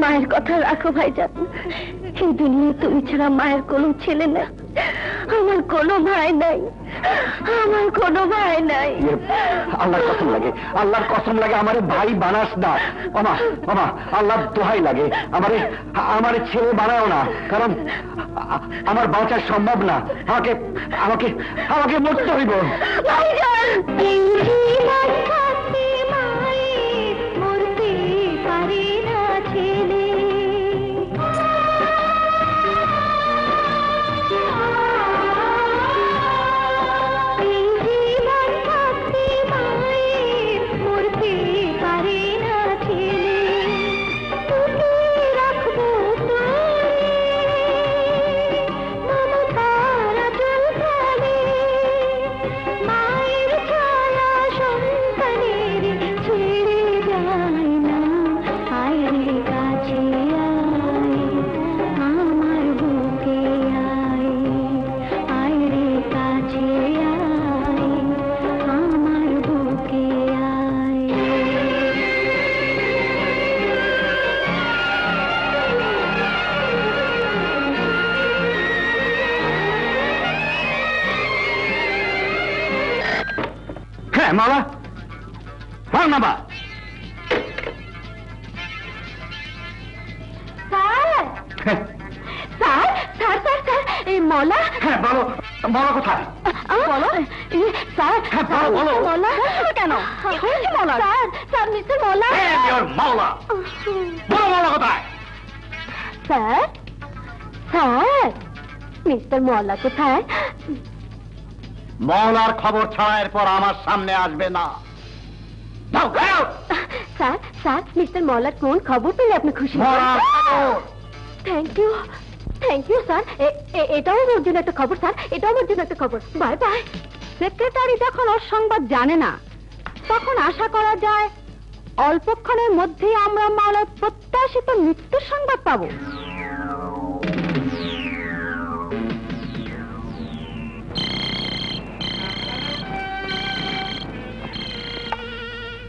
मायर कथा राखो भाईजान ये दुनिया तुम छाड़ा मायर कोनो छेले ना हमार कोनो भाई नहीं हमार कोनो भाई नहीं अल्लाह कसम लगे अल्लाह कसम लगे हमारे भाई बनास ना मामा मामा अल्लाह दुहाई लगे हमारे हमारे छेले बनाओ ना कारण हमार बाँचा संभव ना हाँ के हाँ के हाँ के मुक्त हुई बोल भाईजान माला, मारना बा। सार, सार, सार, सार, सार, ये मौला। है बालो, मौला को था। बालो, ये सार, है बालो, बालो। मौला, क्या नो? ये क्या मौला? सार, सार मिस्टर मौला। है योर मौला। बालो मौला को था। सार, सार, मिस्टर मौला को था। मौलार खबर छाड़ार पर आमार सामने आसबे ना जाओ जाओ सर सर मिस्टर मौलार कौन खबर पेले आपनि खुशी मौलार thank you thank you sir एटाओ आमार जोन्नो एकटा खबर सर एटाओ आमार जोन्नो एकटा खबर बाय बाय सेक्रेटारी जखन असंबाद जाने ना तखन आशा करा जाय अल्पक्षणेर मध्येई आमरा मौलार प्रत्याशित मृत्यु संबाद पाबो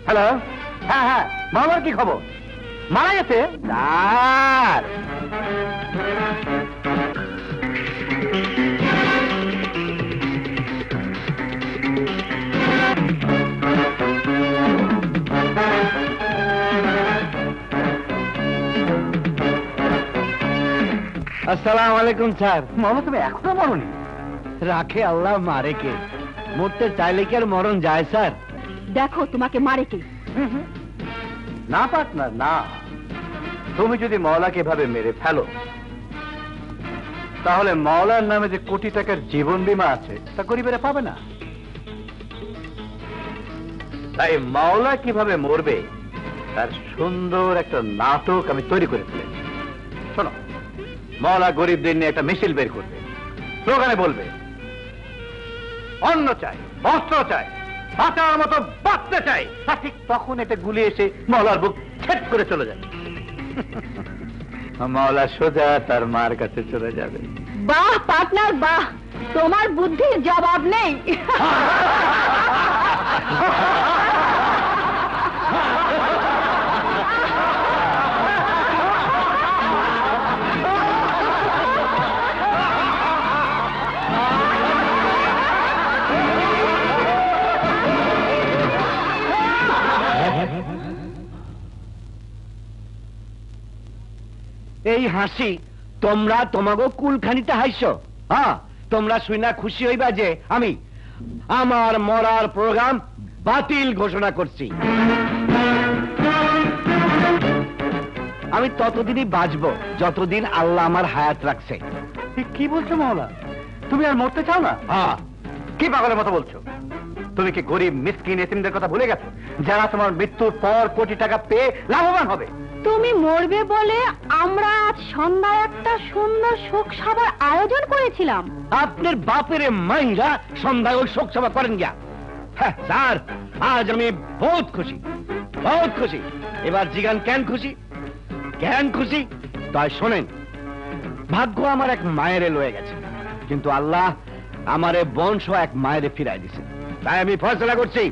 हेलो हाँ हाँ मामा की खबर मारा जाते दार अस्सलाम वालेकुम सर मामा तुम्हें एक तो मारूंगी राखे अल्लाह मारे के मुझसे चाले के मोरन जाए सर। देखो तुम्हारे मारे की ना पार्टनर ना तुम जो मौला के भावे मेरे फैलो ताहले मौलार नामे जो कोटी टाकार जीवन बीमा आछे ता गरीबेरा पाबे ना ताई मौला किभावे मरबे तार सुंदर एक नाटक आमि तैरी करे फेलेछि। शोनो मौला गरीबदेर निये एकटा मिशिल बेर करबे स्लोगाने बोलबे अन्न चाई वस्त्र चाई बाँचार मतो बाँचते चाई ता ठीक तखन एकटा गुली एसे मौलार बुक छेद करे चले जाय मौला सोजा तार मार काछे चले जाबे। बाह पार्टनर बाह तोमार बुद्धिर जवाब नेई। এই হাসি তোমরা তোমাগো কুলখানিতে হাসছো হ্যাঁ তোমরা শুইনা খুশি হইবা যে আমি আমার মরার প্রোগ্রাম বাতিল ঘোষণা করছি। আমি ততদিনই বাঁচব যতদিন আল্লাহ আমার হায়াত রাখছে। কি বলছো মাওলা তুমি আর মরতে চাও না? হ্যাঁ কি পাগলের মতো বলছো? তুমি কি গরিব মিসকিন এতিমদের কথা ভুলে গেছো যারা তোমার মৃত্যুর পর কোটি টাকা পেয়ে লাভবান হবে? তুমি মরবে বলে আমরা আজ সন্ধ্যায় একটা সুন্দর শোকসভার আয়োজন করেছিলাম। আপনার বাপের মাইরা সন্ধ্যায় ওই শোকসভা করেন গিয়া? হ্যাঁ স্যার আজ আমি বহুত খুশি বহুত খুশি। এবার জিগান কেন খুশি কেন খুশি তাই শোনেন। ভাগ্য আমার এক মায়েরে লয়ে গেছে কিন্তু আল্লাহ আমার বংশ এক মায়েরে ফিরাই দিয়েছে। তাই আমি ফয়সলা করছি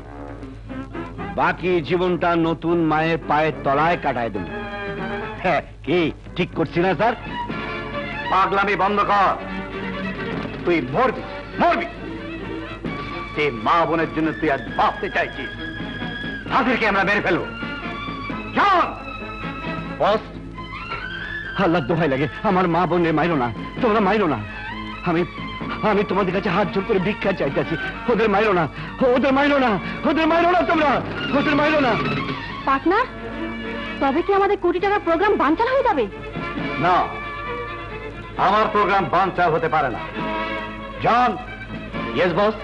বাকি জীবনটা নতুন মায়ের পায়ের তলায় কাটায় দেব। কি ঠিক করছি না স্যার? পাগলামি বন্ধ কর। তুই মরবি মরবি এই মা বোনের জন্য তুই আজ বাঁচতে চাইছিস। তাদেরকে আমরা মেরে ফেলবো। চল বস আল্লাহ দোহাই লাগে আমার মা বোনের মাইরো না তোমরা মাইরো না। আমি আমি তোমাদের কাছে হাত জোর করে ভিক্ষা চাইতেছি ওদের মাইরো না ওদের মাইরো না ওদের মাইরো না তোমরা ওদের মাইরো না। পার্টনার তবে কি আমাদের কোটি টাকার প্রোগ্রাম বানচাল হয়ে যাবে? না আমার প্রোগ্রাম বানচাল হতে পারে না। জন ইয়েস বস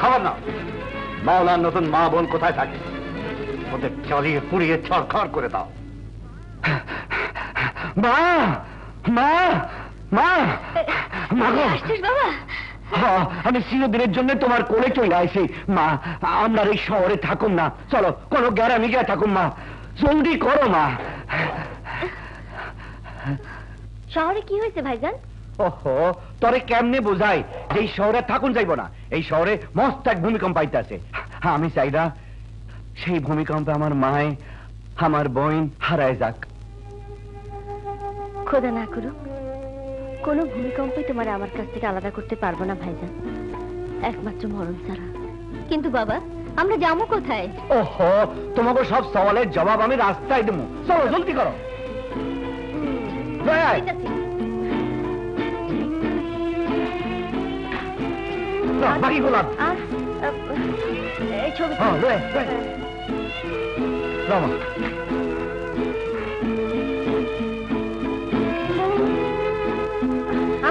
খবর নাও মাওলার নতুন মা বোন কোথায় থাকে ওদের জ্বালিয়ে পুড়িয়ে ছড়খড় করে দাও। মা মা মা মা গো বাবা হ্যাঁ আমি চিরদিনের জন্য তোমার কোলে চলে আসি। মা আমরা এই শহরে থাকুম না চলো কোনো গ্রামে গিয়ে থাকুম। মা জলদি করো মা। শহরে কি হয়েছে ভাইজান? ওহো তোরে কেমনে বোঝাই যে এই শহরে থাকুন যাইব না। এই শহরে মস্ত এক ভূমিকম্প আইতাছে। আমি চাই না সেই ভূমিকম্পে আমার মায় আমার বোন হারায় যাক। খোদা না করুক কোনো ভূমিকম্পই তোমার আমার কাছ থেকে আলাদা করতে পারবো না ভাইজান একমাত্র মরণ ছাড়া। কিন্তু বাবা আমরা যাবো কোথায়? ওহো তোমাকে সব সওয়ালের জবাব আমি রাস্তায় দেবো চলো জলদি করো।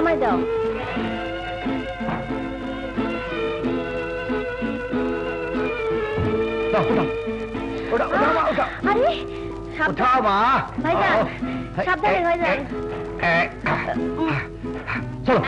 আমায় দাও। আরে সাবধানে হয়ে যায় চলো।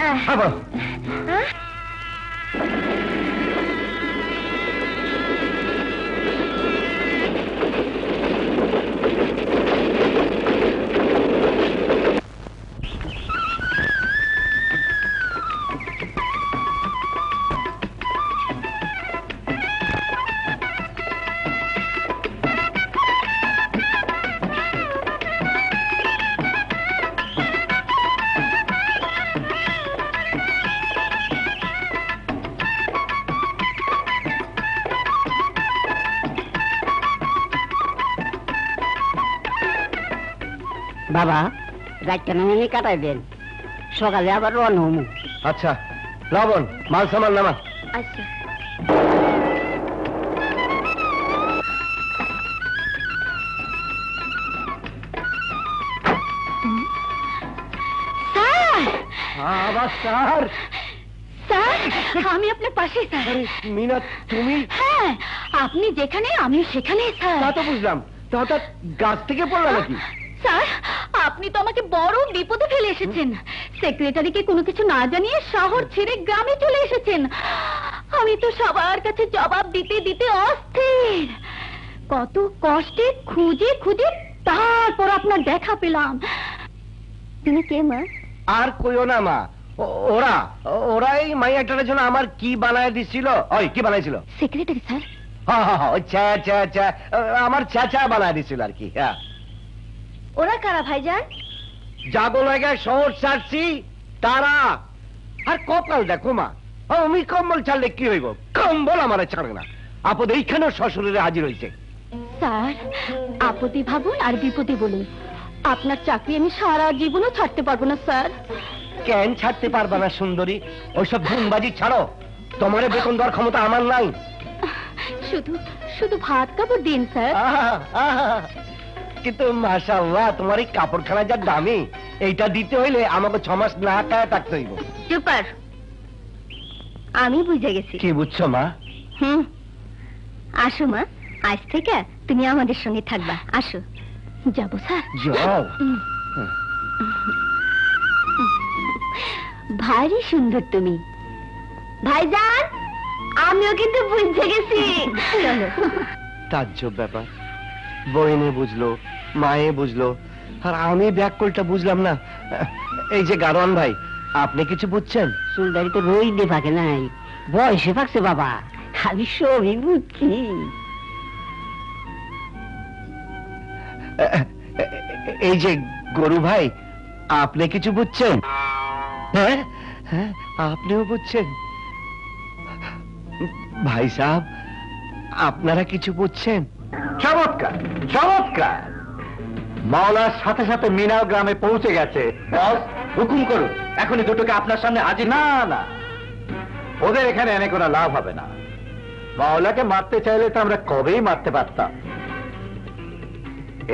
বাবা রাতটা নামিয়ে কাটাই দেন সকালে আবার রওনা হবো। আচ্ছা Լավոն, մալսաման նամա։ Այսյո։ Սար! Հավա, Սար! Սար, համի ապնե պաշի, Սար։ Մինա, թումի։ Հա, ապնի ձեքան է, ամի շեքան է, Սար։ Սատո բուզլամ, տատա գաստիկ է պոլ լալակի։ Սար, ապնի տոմակի բորով դիպոտը վելեշեցին։ सेक्रेटरी के कुनो किछु ना जानिए शहर छिड़े ग्रामे चले एसेछेन आमी तो सबार काछे जवाब दिते दिते अस्थिर कत कष्टे खुजे खुजे तारपर आपना देखा पेलाम तुमि के मा आर कइयो ना मा ओरा ओराई माइयाटार जोनो आमार की बानाय दिसिलो ओई की बानायछिलो सेक्रेटरी सर हा हा हा अच्छा अच्छा अच्छा आमार चाचा बानाय दिसिलो आर की हां ओरा कारा भाईजान जागो लगे शोर सारसी तारा हर कपाल देखो माँ और उम्मीद कम्बल चले की हुई गो कम्बल हमारे चढ़ना आपो देखा ना शशुरे हाजिर हुई से सार आपो दी भागो ना अरबी पो दी बोलूं आपना चाकरी में शारा जीवनों छाते पार बना सार कैन छाते पार बना सुंदरी और सब धूमबाजी छाड़ो तुम्हारे बेकुंडर खमोता हमारे लाइन शुद्ध शुद्ध भात का वो दिन सर कि तो माशाल्लाह तुम्हारी कापड़खाना जा दामी एटा दीते होइले आमाको छमास ना काया टाकते हइबो सुपर आमी बुझे गेছি কি বুঝছো মা হুম আসো মা আজ থেকে তুমি আমাদের সঙ্গে থাকবা আসো যাবো স্যার যাও ভারী সুন্দর তুমি ভাইজান আমিও কিন্তু বুঝে গেছি চলো তাজ্জব ব্যাপার বইনে বুঝলো माये बुझलो और आमी ব্যাককলটা বুঝলাম না এই যে গারোয়ান ভাই আপনি কিছু বুঝছেন সুন্দরী তো রই দে ভাগে নাই বয়সে ভাগছে বাবা খালি সবই বুঝছি এই যে গরু ভাই আপনি কিছু বুঝছেন হ্যাঁ আপনিও বুঝছেন ভাই সাহেব আপনারা কিছু বুঝছেন চমৎকার চমৎকার মাওলার সাথে সাথে মিনা গ্রামে পৌঁছে গেছে বস হুকুম করুন এখনি দুটোকে আপনার সামনে হাজির না না ওদের এখানে এনে কোনো লাভ হবে না মাওলাকে মারতে চাইলে তো আমরা কবেই মারতে পারতাম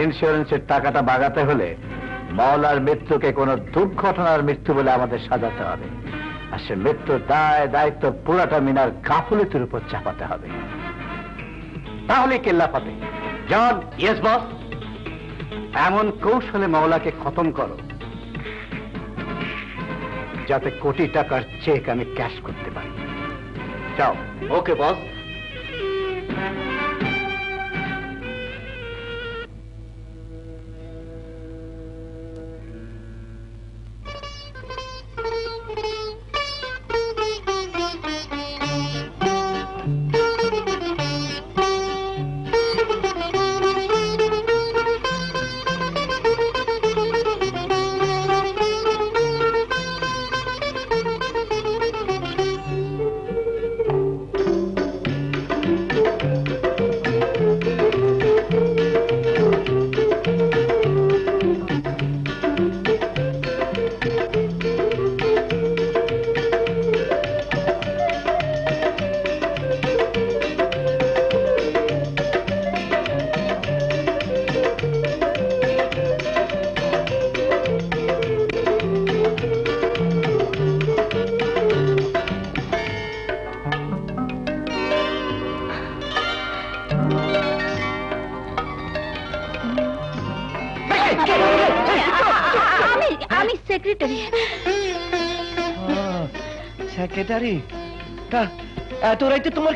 ইন্স্যুরেন্সের টাকাটা বাগাতে হলে মাওলার মৃত্যুকে কোনো দুর্ঘটনার মৃত্যু বলে আমাদের সাজাতে হবে আর সে মৃত্যুর দায় দায়িত্ব পুরোটা মিনার গাফিলতির উপর চাপাতে হবে তাহলে কেল্লা পাবে জন ইয়েস বস এমন কৌশলে মাওলাকে খতম করো যাতে কোটি টাকার চেক আমি ক্যাশ করতে পারি যাও ওকে বস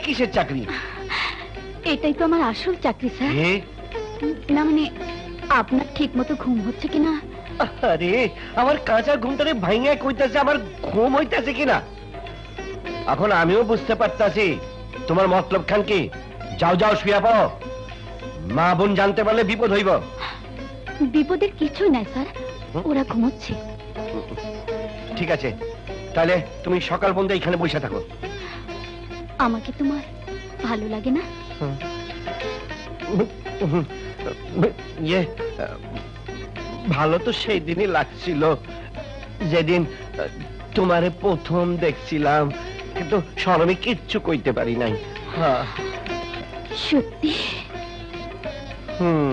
কিসের চাকরি এটাই তো আমার আসল চাকরি স্যার না মানে আপনার ঠিকমতো ঘুম হচ্ছে কি না আরে আমার কাঁচা ঘুমটারে ভাঙিয়ে কইতাছে আমার ঘুম হইতাছে কি না এখন আমিও বুঝতে পারতাছি তোমার মতলব খান কি যাও যাও শুয়া পড়ো মা বোন জানতে পারলে বিপদ হইব বিপদের কিছু নাই স্যার ওরা ঘুমোচ্ছে ঠিক আছে তাহলে তুমি সকাল পর্যন্ত এখানে বসে থাকো আমাকে তোমার ভালো লাগে না ইয়ে ভালো তো সেই দিনই লাগছিল যেদিন तुम्हारे पोथोम देखसिलाम किंतु शरमे किच्छु কইতে পারি নাই हां সত্যি হুম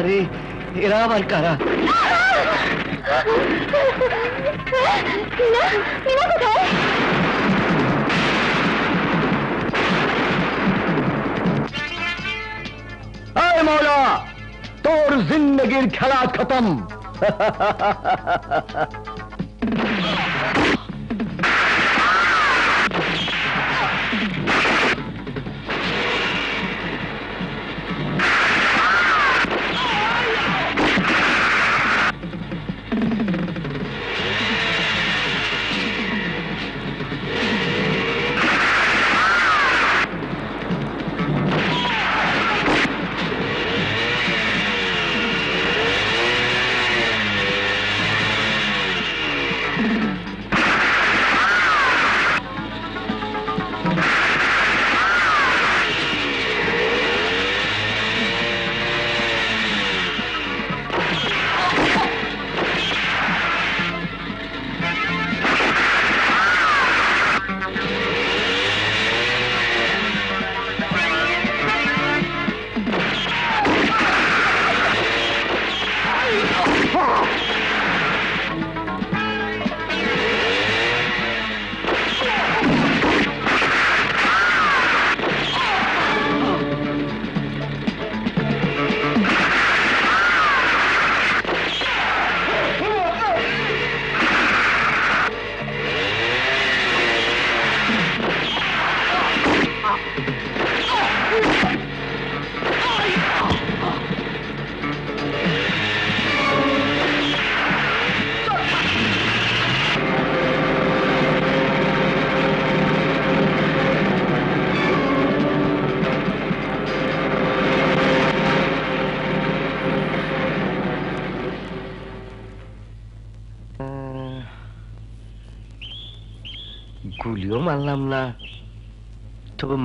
अरे इरावर करा मीना मीना कहाँ है अरे मौला तोर जिंदगी खिला खत्म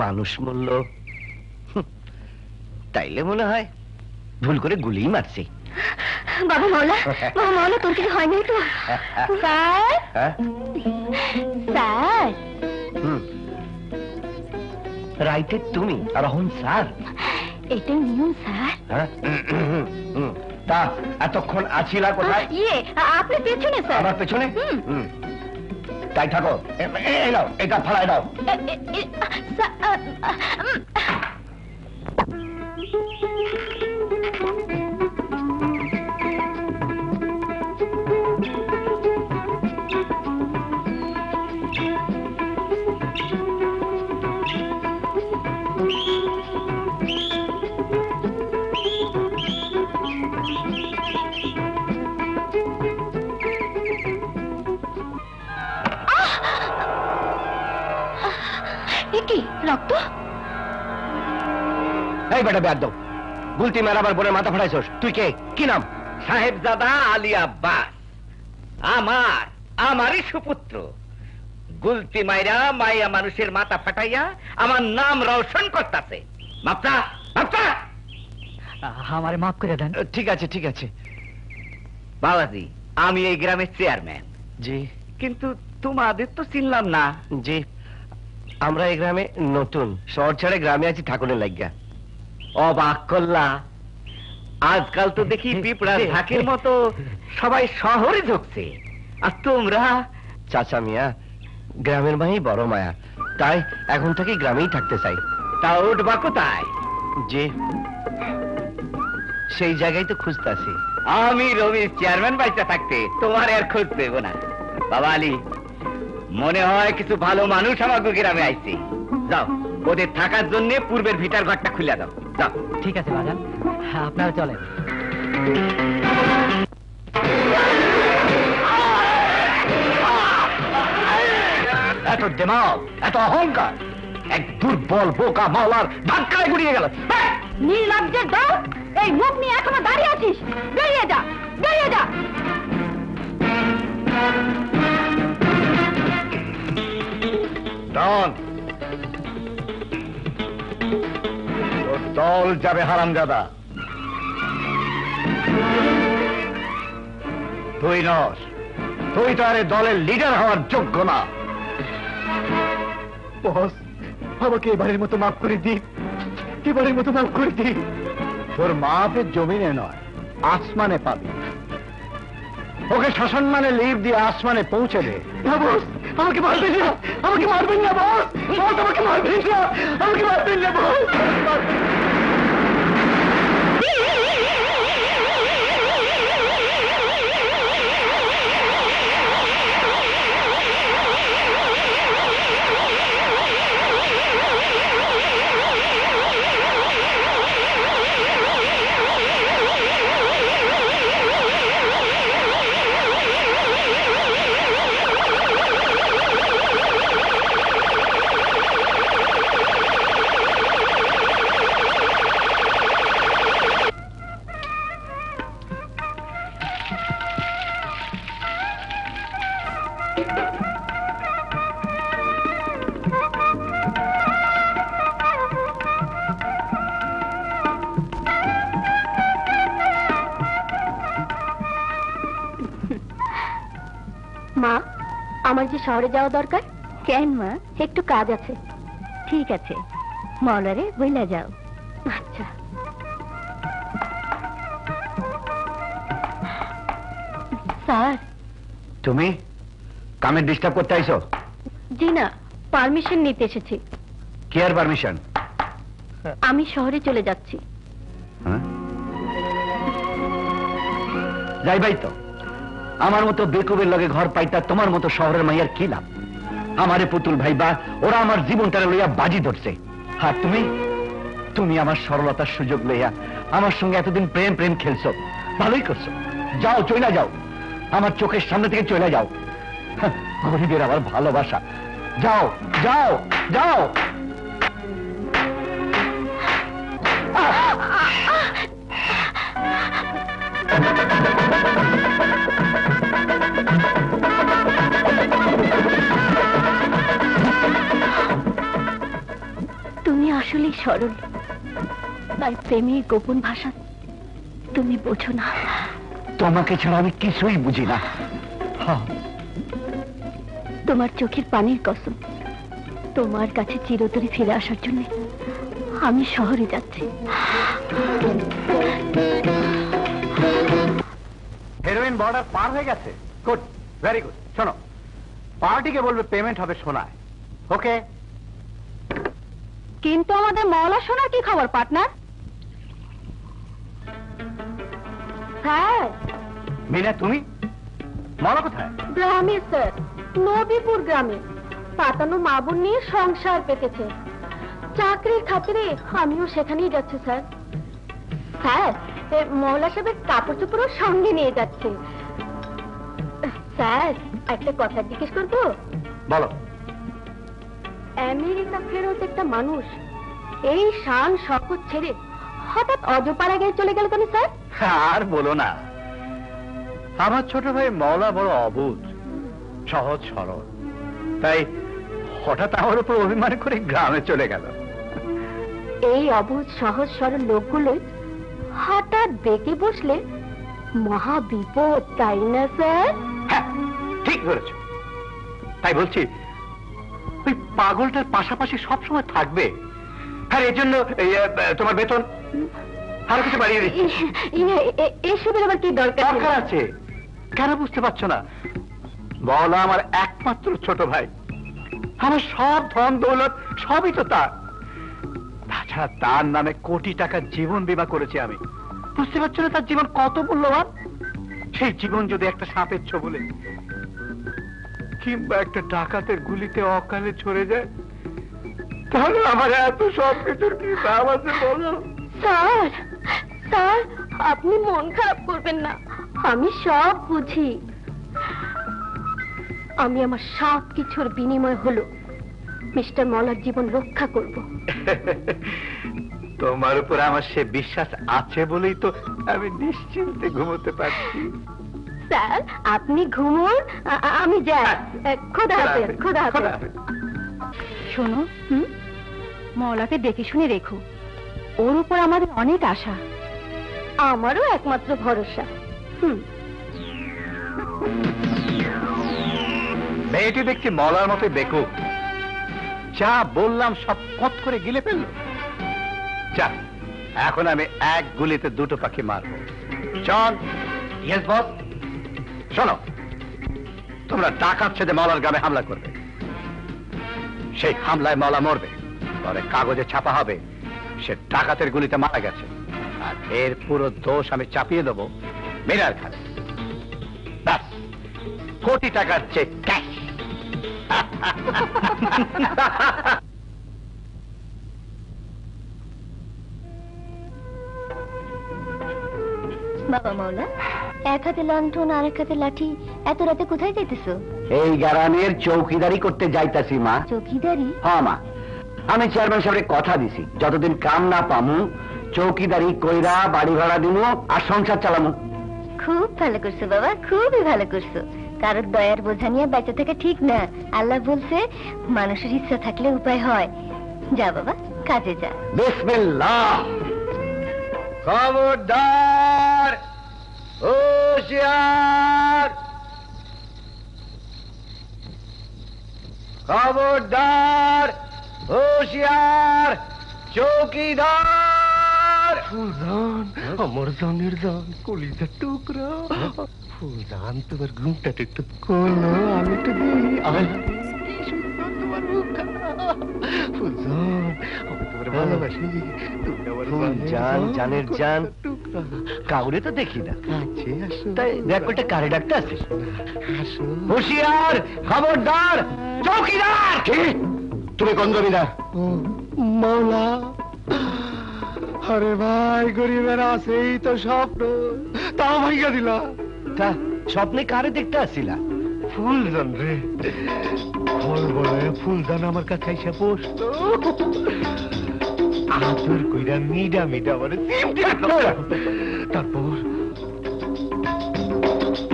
मानुष मूल्य ताइले मन है भूल करे गुली मारसे बाबा मौला बाबा मौला तोर किसी है नहीं तो सर सर राइते तुमी अरहुन सर एते नियम सर ता এতক্ষণ আছিলা কোথায় ये आपने পেছনে सर আমার পেছনে ताई ठाको ए लो एटा फड़ा दाओ बेटा ब्याद दो, भूलती मेरा बार बोले माता फटाई सोच, तू क्या? की नाम? साहेबजादा आली अब्बास, आमार, आमारी सुपुत्र, गुलती मेरा माया मानुषीर माता फटाया, आमार नाम रोशन करता से, माफ़ ना, माफ़ ना, हमारे माफ़ कर देना, ठीक आचे, ठीक आचे, बाबाजी, आम ये ग्राम में शेयर में, जी, किंतु तुम आदित्य सिंहलाम ना, जी, आम्रा ये ग्राम में नोटुन, शॉर्ट चढ़े ग्राम में आजी ठाकुरने लग गया অবাককল্লা আজকাল তো দেখি পিপড়া ঢাকের মতো সবাই শহরে ঢুকছে আর তোমরা চাচা মিয়া গ্রামের মাই বড় মায়া তাই এখন থেকে গ্রামেই থাকতে চাই। তা উঠবা কোথায়? জি সেই জায়গায় তো খুঁজতাছি। আমি রবির চেয়ারম্যান বাইতে থাকতে তোমার আর খোঁজ দেব না। বাবা আলী মনে হয় কিছু ভালো মানুষ আমাকে গ্রামে আইছে। যাও ওদের থাকার জন্য পূর্বের ভিটার ঘরটা খুলে দাও। যাও ঠিক আছে বাজান, আপনারা চলেন। এত দেমাগ, এত অহংকার, এক দুর্বল বোকা মাওলার ধাক্কায় গুড়িয়ে গেল। নীলব্জের দাও, এই মুখ নিয়ে এখনো দাঁড়িয়ে আছিস? বেরিয়ে যা, বেরিয়ে যা। ডন তোর দল যাবে হারামজাদা। তুই নস, তুই তো আরে দলের লিডার হওয়ার যোগ্য না। বস আমাকে এবারের মতো মাফ করে দিন, এবারের মতো মাফ করে দিন। তোর মাপের জমিনে নয় আসমানে পাবি। ওকে শাসন মানে লিভ দিয়ে আসমানে পৌঁছে দে। বস আমাকে মারবেন না, আমাকে মারবেন না বস, বস আমাকে মারবেন না, আমাকে মারবেন না বস। শহরে যাওয়া দরকার কেন মা? একটু কাজ আছে। ঠিক আছে মাওলারে বইলা যাও। আচ্ছা স্যার, তুমি কামে ডিস্টার্ব করতে আইছো? জি না, পারমিশন নিতে এসেছি। কি আর পারমিশন? আমি শহরে চলে যাচ্ছি। যাই ভাই, তো আমার মতো বেকুবের লগে ঘর পাইতা তোমার মতো শহরের মাইয়ার কি লাভ? আমারে পুতুল ভাইবা ওরা আমার জীবনটারে লইয়া বাজি ধরছে। হ্যাঁ তুমি তুমি আমার সরলতার সুযোগ লইয়া আমার সঙ্গে এতদিন প্রেম প্রেম খেলছো, ভালোই করছো। যাও চইলা যাও, আমার চোখের সামনে থেকে চইলা যাও। গরিবের আবার ভালোবাসা, যাও যাও যাও। আসলে সরল, তাই প্রেমের গোপন ভাষা তুমি বোঝো না। তোমাকে ছাড়া আমি কিছুই বুঝি না। তোমার চোখের পানির কসম, তোমার কাছে চিরতরে ফিরে আসার জন্য আমি শহরে যাচ্ছি। হেরোইন বর্ডার পার হয়ে গেছে। Good, very good. শোনো, পার্টিকে বলবে পেমেন্ট হবে সোনায়। ওকে? কিন্তু আমাদের মাওলা সোনার কি খবর পার্টনার? হ্যাঁ মিনা, তুমি মাওলা কোথায়? গ্রামে স্যার, নবীপুর গ্রামে পাতানো মাবুন নিয়ে সংসার পেতেছে। চাকরির খাতিরে আমিও সেখানেই যাচ্ছি স্যার। স্যার মাওলা সাহেবের কাপড় চোপড়ও সঙ্গে নিয়ে যাচ্ছে। স্যার একটা কথা জিজ্ঞেস করবো? বলো। আমেরিকা ফেরত একটা মানুষ এই শান শকত ছেড়ে হঠাৎ অজপাড়া গিয়ে চলে গেল কেন স্যার? আর বলো না, আমার ছোট ভাই মাওলা বড় অবুঝ, সহজ সরল, তাই হঠাৎ আমার উপর অভিমান করে গ্রামে চলে গেল। এই অবুঝ সহজ সরল লোকগুলোই হঠাৎ বেঁকে বসলে মহা বিপদ, তাই না স্যার? হ্যাঁ ঠিক বলেছ। তাই বলছি ওই পাগলটার পাশাপাশি সবসময় থাকবে। আর এর জন্য তোমার বেতন আরো কিছু বাড়িয়ে দিচ্ছি। এসবের আবার কি দরকার আছে? কেন বুঝতে পারছো না? বলো, আমার একমাত্র ছোট ভাই, हमें सब धन दौलत सब ही तो ताछड़ा तार नामे कोटी टाका जीवन बीमा करेছি আমি বুঝতে পারছো না তার জীবন কত মূল্যবান সেই জীবন যদি একটা সাপের ছোবলে কিংবা একটা ডাকাতের গুলিতে অকালে ছড়ে যায় তাহলে আমার এত সব কিছুর কি দাম আছে বলো স্যার স্যার আপনি মন খারাপ করবেন না আমি সব বুঝি আমি আমার সব কিছুর বিনিময় হলো मिस्टर मौलार जीवन रक्षा करब तुम्हारे ऊपर आमार से विश्वास आछे बोलेई तो आमी निश्चिंते घुमोते पारछि सर आपनी घुमोन आमी जाई खुदा हाफेज खुदा हाफेज शोनो मौलाके देखे शुने रेखो ओर ऊपर आमादेर अनेक आशा आमारो एकमात्र भरोसा मेयेटी देखछि मौलार मतो बेकूफ जा बोललाम सब कत करे गिले फेललो जा एखन आमी एक गुलिते दुटो पाखी मारबो चल यस बॉस चलो तोमरा डाकात छेदे मौलार ग्रामे हमला करबे सेई हमलाय मौला मरबे परे कागजे छापा हबे से डाकातेर गुलिते मारा गेछे आर एर पुरो दोष आमी चापिये देबो मिनार खाने बस कोटी टाकार चेक कैश बाबा मौला एक हाथे लंठन और एक हाथे लाठी एत राते কোথায় যাইতেছো এই গ্রামের চৌকিদারি করতে যাইতাছি মা চৌকিদারি हां মা আমি চেয়ারম্যান সাহেবের কথা দিছি যতদিন কাম না পামু চৌকিদারি কইরা বাড়ি ভাড়া দিমু আর সংসার চালামু খুব ভালো করছো বাবা খুবই ভালো করছো কারণ দয়ার বোঝা নিয়ে বেঁচে থাকা ঠিক না আল্লাহ বলছে মানুষের ইচ্ছা থাকলে উপায় হয় যা বাবা কাজে যা বিসমিল্লাহ খবরদার হুঁশিয়ার খবরদার হুঁশিয়ার চৌকিদার ফুলদান আমার জানের জান কলিজার টুকরা ফুলদান তোমার ঘুমটা একটু খোলো আমি তো দেই আয় কি সুন্দর তোমার মুখটা ফুলদান আমি তোমার ভালোবাসি জান জানের জান কাউরে তো দেখি না আছে আসো তাই দেখোটা কারে ডাকতে আসিস আসো হুঁশিয়ার খবরদার চৌকিদার কি তুমি কোন জমিদার মৌলা আরে ভাই গরিবেরা সেই তো স্বপ্ন তা ভাইয়া দিলা स्वप्ने कारे देखते आसिला फुलदान रे फल बोले फुलदान आमार काछे आइसा बसलो आदर कइरा मिडा मिडा बोले टिमटिम करे तारपर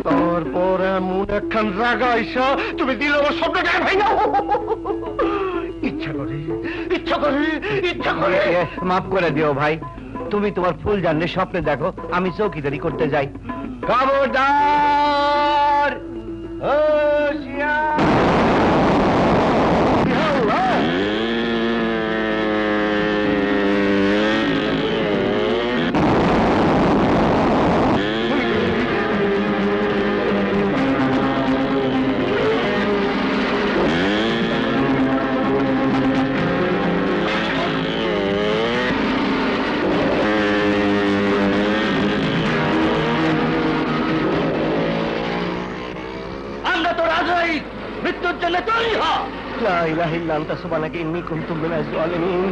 तारपर এমন একখান জায়গা আইসা তুমি দিলে আমার স্বপ্নটা কেন ভাঙা ইচ্ছা করে ইচ্ছা করে ইচ্ছা করে माफ করে দিও ভাই তুমি তোমার ফুলদানের স্বপ্নে দেখো আমি চৌকিদারি করতে যাই खबरदार अंत सुबह के इन्हीं कुंतु बिना सवाल नहीं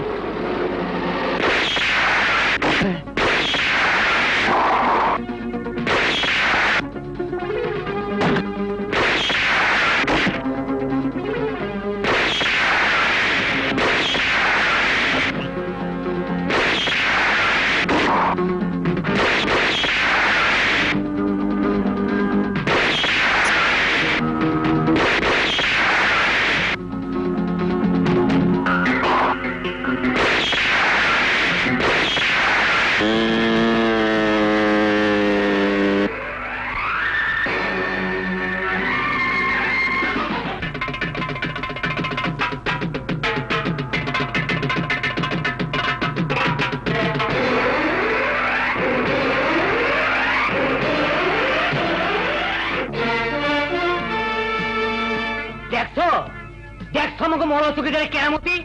बिगड़े क्या मोती?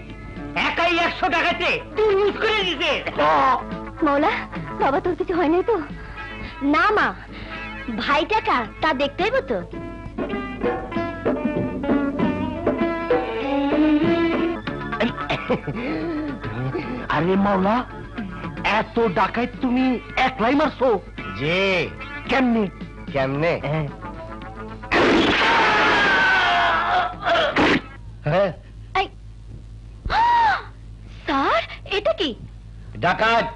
ऐका ही एक सौ डगते, तू यूज़ करेगी इसे। मौला, बाबा तू किसी होने तो? ना माँ, भाई क्या का? ता देखते हो तो? अरे मौला, ऐसो डगते तुम्हीं एक लाइमर सो? जे, कैमने? कैमने? है? आई, हाँ, सार, ये तो की? डाकात।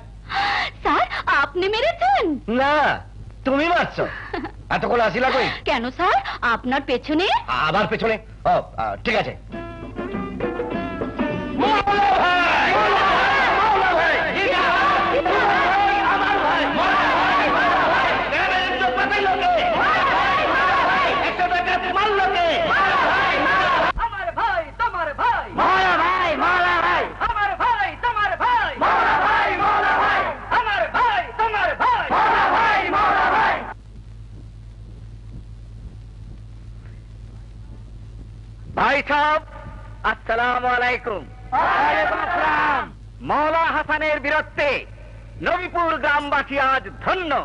सार, आपने मेरे धन? ना, तुम ही मत सो। अतो कोला सिला कोई? क्या नो सार, आपना पेछुने? आबार पेछुने? ओ, ठीक है जे। मौला भाई, मौला भाई, मौला भाई, जिंदाबाद, जिंदाबाद, आबार भाई, मौला भाई, मौला भाई, तेरे जो पति लोगे, मौला भाई, मौला भाई, एक तो बेकार माल लोगे, मौला भाई, मौला मौला भाई मौला भाई हमारे भाई तुम्हारे भाई मौला भाई मौला भाई हमारे भाई तुम्हारे भाई मौला भाई मौला भाई भाई साहब अस्सलाम वालेकुम वालेकुम अस्सलाम मौला हसनेर बिरुद्धे नबीपुर ग्रामवासी आज धन्य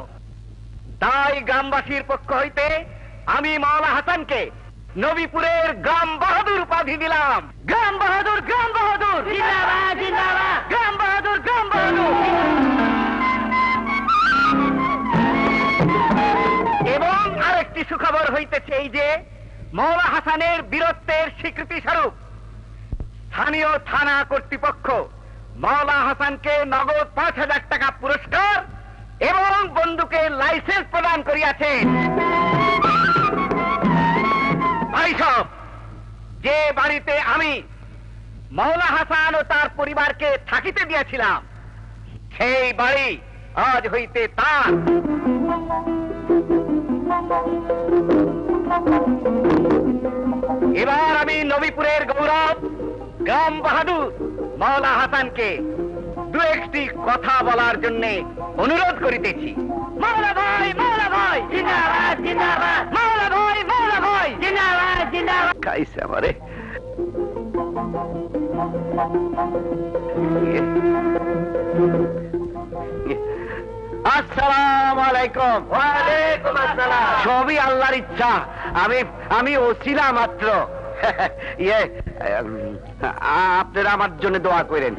ताई ग्रामवासीर पक्ष हईते आमी मौला हसन के नबीपुरेर ग्राम बहादुर उपाधि दिलाम ग्राम बहादुर ग्राम बहादुर जिंदाबाद जिंदाबाद ग्राम बहादुर ग्राम बहादुर एवं आरेकटी सुखबर हईतेछे एई जे मौला हासानेर बीरत्वेर स्वीकृति स्वरूप स्थानीय थाना कर्तृपक्ष मौला हासानके नगद पाँच हजार टाका पुरस्कार एवं बंदुकेर लाइसेंस प्रदान करियाछेन भाई साहब, जे बाड़ीते आमी मौला हासान और तार परिवार के थाकिते दिया छिलाम, छे बाड़ी आज होइते तार। एबार आमी नबीपुरेर गौरव ग्राम बहादुर मौला हासान के दो एकटी कथा बोलार जन्ने अनुरोध करितेछि। मौला भाई, मौला भाई, जिंदाबाद, जिंदाबाद, मौला भाई, मौला भाई, जिंदाबाद। कैसे हमारे अस्सलाम वालेकुम वालेकुम अस्सलाम सभी अल्लाहर इच्छा आमी आमी ओसिला मात्र ये आपनेरा आमार जोन्नो दोआ करेन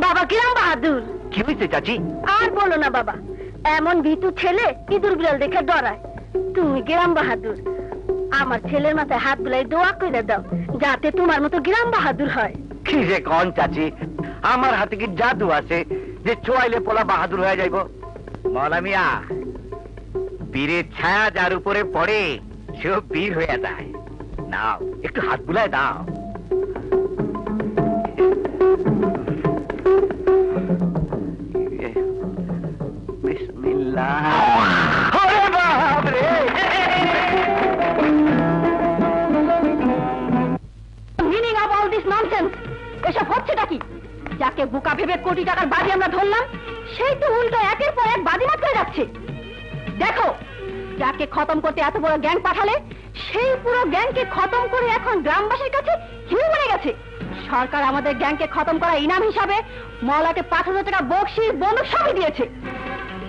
बाबा किराम बहादुर कि हइছে चाची आर बोलो ना बाबा एमन भीतु छेले इदुर बिड़ाल देखे डराय तुमि किराम बहादुर আমার ছেলের মাথায় হাত বুলাই দোয়া কইরা দাও যাতে তোমার মতো গ্রাম বাহাদুর হয় কি যে কোন চাচি আমার হাতে কি জাদু আছে যে ছোয়াইলে পোলা বাহাদুর হয়ে যাইবো মাওলানা মিয়া বীরের ছায়া যার উপরে পড়ে সে বীর হয়ে যায় নাও একটু হাত বুলাই দাও বিসমিল্লাহ এসব হচ্ছেটা কি যাকে বোকা ভেবে কোটি টাকার বাজি আমরা ধরলাম সেই তো উল্টো একের পর এক বাজিমাত করে যাচ্ছে দেখো যাকে খতম করতে এত বড় গ্যাং পাঠালে সেই পুরো গ্যাংকে খতম করে এখন গ্রামবাসীর কাছে হিরো বনে গেছে সরকার আমাদের গ্যাংকে খতম করা ইনাম হিসাবে মওলাকে পাঁচ হাজার টাকা বকশিশ বন্দুক সবই দিয়েছে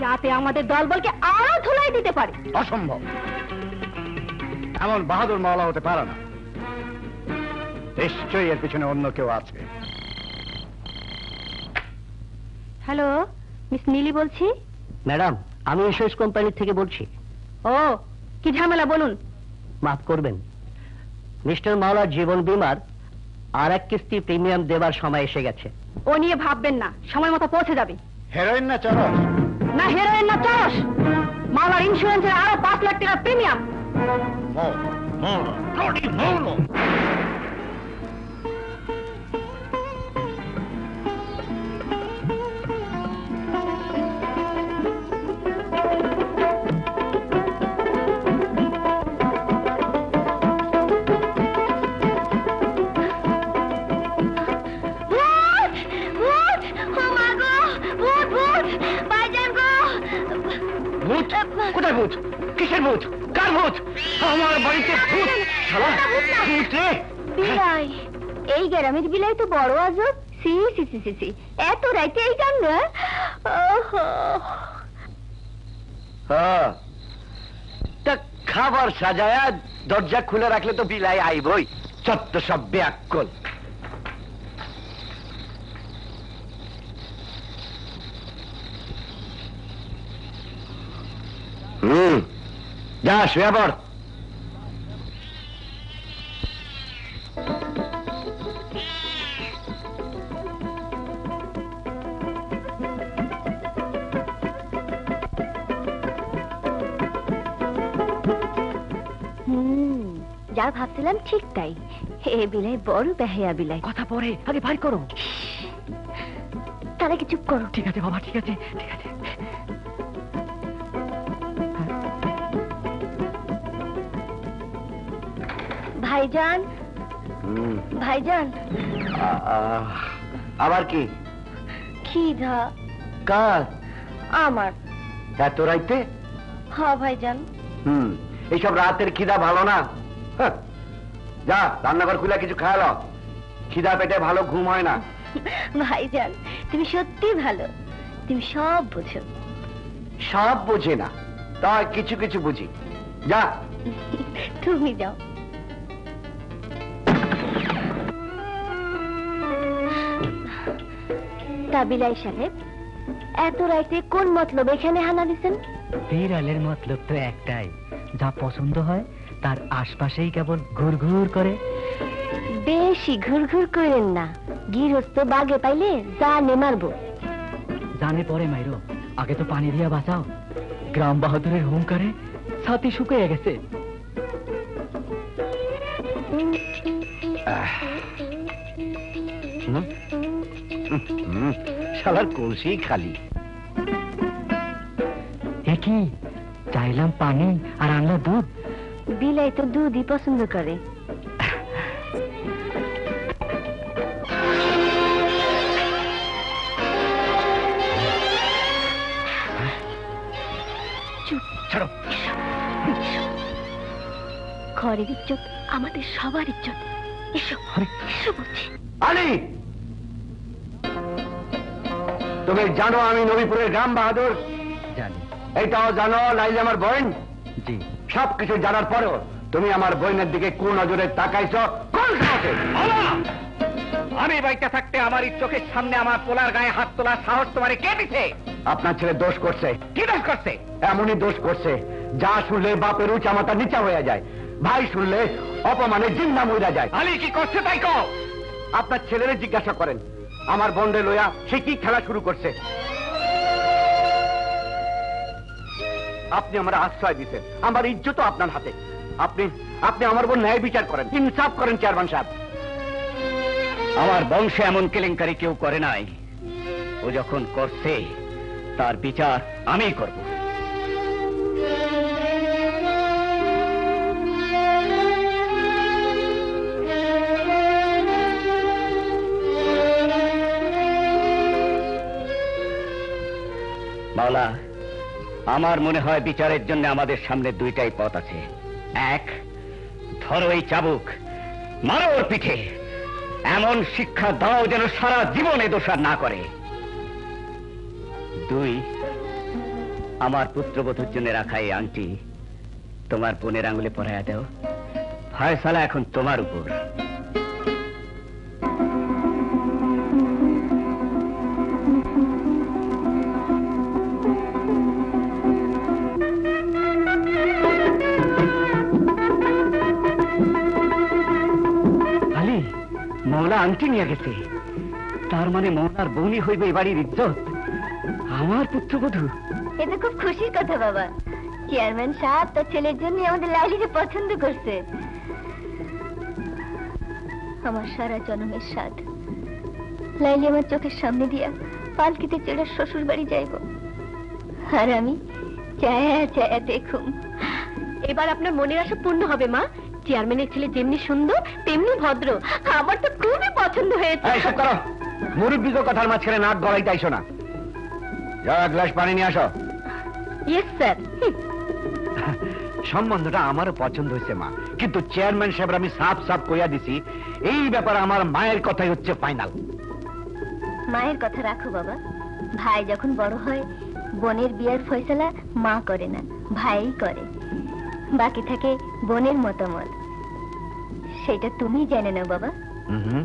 যাতে আমাদের দলবলকে আরো ধুলাই দিতে পারে অসম্ভব এমন বাহাদুর মওলা হতে পারে না निश्चय पिछने अन्न क्यों आज हेलो मिस नीली बोलछी मैडम आमी एसएस कंपनी थेके बोलछी ओ कि झमेला बोलुन माफ करबेन मिस्टर मावला जीवन बीमार आर एक किस्ती प्रिमियम देवार समय एसे गेछे ओ निये भाबबेन ना समय मतो पौंछे जाबे हेरोइन ना चरस ना हेरोइन ना चरस मावलार इन्स्योरेंसेर आरो पाँच लाख टाका प्रिमियम मो मो ब्लडी मोलो भूत किसर भूत कार भूत हमारे बड़ी से भूत चला भूत रे बिलाई Ei gărămit bilei tu boroază? Si, si, si, si, si. E tu răte ei gândă? Ha. Tă khabar sajaia, dorja khule rakhle to bilai aiboi. Chatto sabbe akkol. Hmm. Ja, șuia bord. जा भावसलम ठीक ताई, ये बिलाई बोरू बहया बिलाई। कथा बोरे, आगे भार करो। ताले की चुप करो। ठीक है बाबा, ठीक है, ठीक है। भाईजान, भाईजान। आवार की? की था। कहाँ? आमर। क्या तो राइट है? हाँ भाईजान। हम्म, इस अब रात तेरे खिदा भालो ना। जा रान्नाघर खुला किछु खा लो खिदा पेटे भालो घुम हय ना भाईजान तुम सत्यि भालो तुम सब बुझो सब बुझे ना ता किछु किछु बुझी जा तुमी जाओ ताबिलाई साहेब एत राते कोन मतलब এখানে হানা দিছেন বিড়ালের मतलब तो एकटाई যা পছন্দ হয় তার আশপাশেই কেবল ঘুরঘুর করে বেশি ঘুরঘুর করেন না গিরস্ত বাগে পাইলে জানে মারবো জানে পরে মাইরো আগে তো পানি দিয়া বাঁচাও গ্রাম বাহাদুরের হুঙ্কারে ছাতি শুকিয়ে গেছে শালার কলসি খালি একই চাইলাম পানি আর আনলা দুধ বিলাই তো দুধই পছন্দ করে চুপ ছাড়ো ঘরের ইজ্জত আমাদের সবার ইজ্জত এসো এসো বলছি আলী তুমি জানো আমি নবীপুরের গ্রাম বাহাদুর জানি এইটাও জানো লাইলা আমার বোন জি सब किसी जानार पर हो, तुम्हीं हमारे बहन दिखे कौन अजूरे ताकाई सो कौन साथे? अल्लाह! हमें भाई क्या सकते हमारी चौके सामने हमारे पोलार गाये हाथ तोला साहस तुम्हारे क्या दिखे? अपना चले दोष कोट से किधर कोट से? एमुनी दोष कोट से जहाँ सुले बापे रूचा मता नीचा होया जाए, भाई सुले अपमाने जिंदा मुझा जाए। अली की कोट से ताई को? अपना चले ने जिज्ञासा करें, हमारे बंदे लोया शिकी खेला शुरू कोट से। आपने हमारा आश्रय दी से, हमारी इज्जत तो आपना हाथे, आपने आपने हमारे वो नए विचार करें, इंसाफ करें चेयरमैन साहब। हमारे बंशे हम उनके लिंक करें क्यों करें ना ही, वो जो खून करते, तार विचार आमी कर दूँ। माला আমার মনে হয় বিচারের জন্য আমাদের সামনে দুইটাই পথ আছে এক ধরো এই চাবুক মারো ওর পিঠে এমন শিক্ষা দাও যেন সারা জীবনে দোষার না করে দুই আমার পুত্রবধূর জন্য রাখা এই আংটি তোমার বোনের আঙুলে পরায়া দাও ফয়সালা এখন তোমার উপর आंटी निया गेछे तार माने मौलार बोनी होइबे ए बाड़ीर इज्जत आमार पुत्रबधू एटा खूब खुशिर कथा बाबा चेयरमैन साहेब तार छेलेर जोन्नो आमादेर लाइलिके पछन्द करछे आमार सारा जन्मेर साथ लाइली आमार चोखेर सामने दिया पालकिते चढ़े शशुर बाड़ी जाइब आर आमी चाया चाया देखुम एबार आपनार मनेर आशा पूर्ण होबे मा চেয়ারম্যান এর ছেলে যেমনি সুন্দর তেমনি ভদ্র আমার তো খুবই পছন্দ হয়েছে এই সব করো মুরব্বিগো কথার মাঝখানে নাক গলাইতে আইছো না যাও গ্লাস পানি নিয়ে আসো ইয়েস স্যার সম্বন্ধটা আমার পছন্দ হইছে মা, কিন্তু চেয়ারম্যান সাহেব আমি সাফ সাফ কইয়া দিছি এই ব্যাপারে আমার মায়ের কথাই হচ্ছে ফাইনাল। মায়ের কথা রাখো বাবা, ভাই যখন বড় হয় বোনের বিয়ের ফয়সালা মা করে না, ভাই করে, বাকি থাকে বোনের মতামত, সেটা তুমি জানো না বাবা। হুম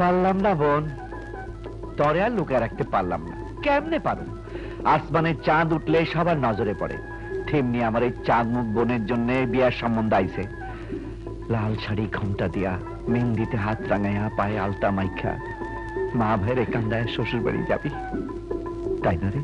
পারলাম না বোন, তরে আর লুকিয়ে রাখতে পারলাম না। কেমনে পারো, আসমানে চাঁদ উঠলে সবার নজরে পড়ে, তেমনি আমার এই চাঁদ মুখ বোনের জন্য বিয়ার সম্বন্ধ আইছে। লাল শাড়ি ঘোমটা দিয়া মেহেন্দিতে হাত রাঙায়া পায়ে আলতা মাইখা মা ভাইয়ের কান্দায় শ্বশুর বাড়ি যাবি, তাই না রে?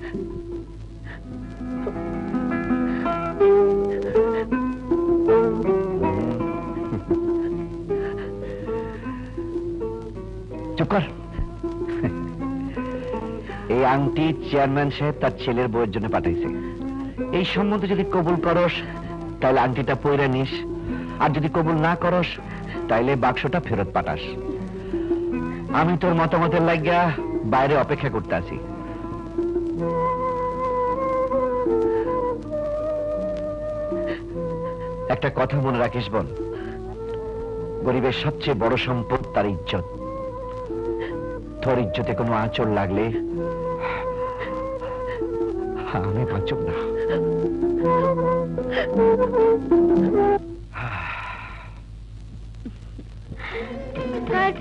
আংটি চেয়ারম্যান সাহেব তার ছেলের বউয়ের জন্য পাঠাইছে, এই সম্বন্ধে যদি কবুল করস তাহলে আংটিটা পইরা নিস, আর যদি কবুল না করস তাহলে বাক্সটা ফেরত পাঠাস। আমি তোর মতামতের লাগিয়া বাইরে অপেক্ষা করতে আছি। একটা কথা মনে রাখিস বোন, গরিবের সবচেয়ে বড় সম্পদ তার ইজ্জত, তোর ইজ্জতে কোনো আঁচড় লাগলে আমি বাঁচব না।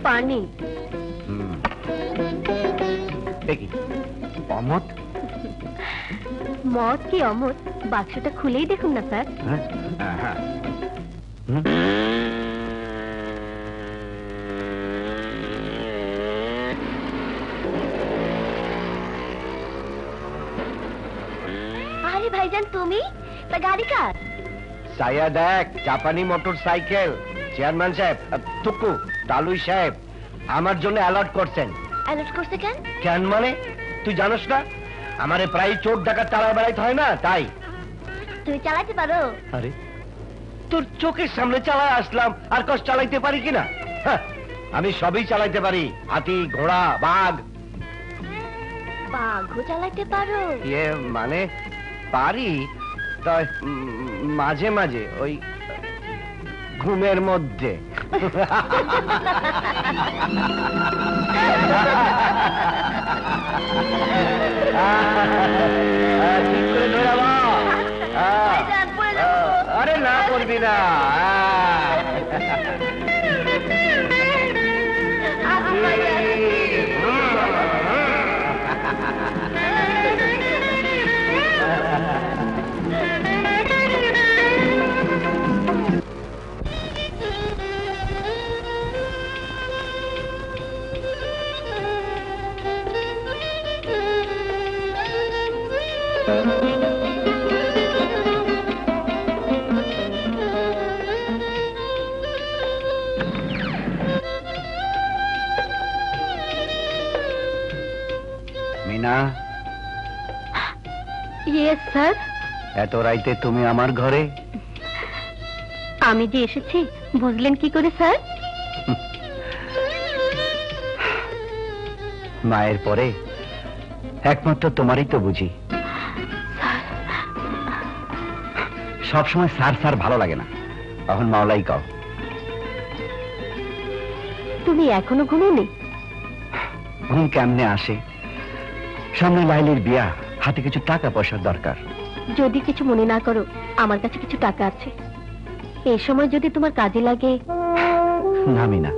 পানি অমত মদ কি অমত, বাক্সটা খুলেই দেখুন না স্যার। চোখের সামনে চালায় আসলাম, আর কস চালাইতে পারি কিনা? আমি সবই চালাইতে পারি, হাতি ঘোড়া বাঘ। বাঘও চালাইতে পারো? মানে পারি, তাই মাঝে মাঝে ওই ঘুমের মধ্যে। আরে না করবি না, এত রাইতে তুমি আমার ঘরে? আমি যে এসেছি বুঝলেন কি করে স্যার? মায়ের পরে একমাত্র তোমারই তো বুঝি। সবসময় স্যার স্যার ভালো লাগে না, এখন মাওলাই কও। তুমি এখনো ঘুমোনি? ঘুম কেমনে আসে, সামনে লাইলির বিয়া, হাতে কিছু টাকা পয়সার দরকার। যদি কিছু মনে না করো আমার কাছে কিছু টাকা আছে, এই সময় যদি তোমার কাজে লাগে। না মিনা,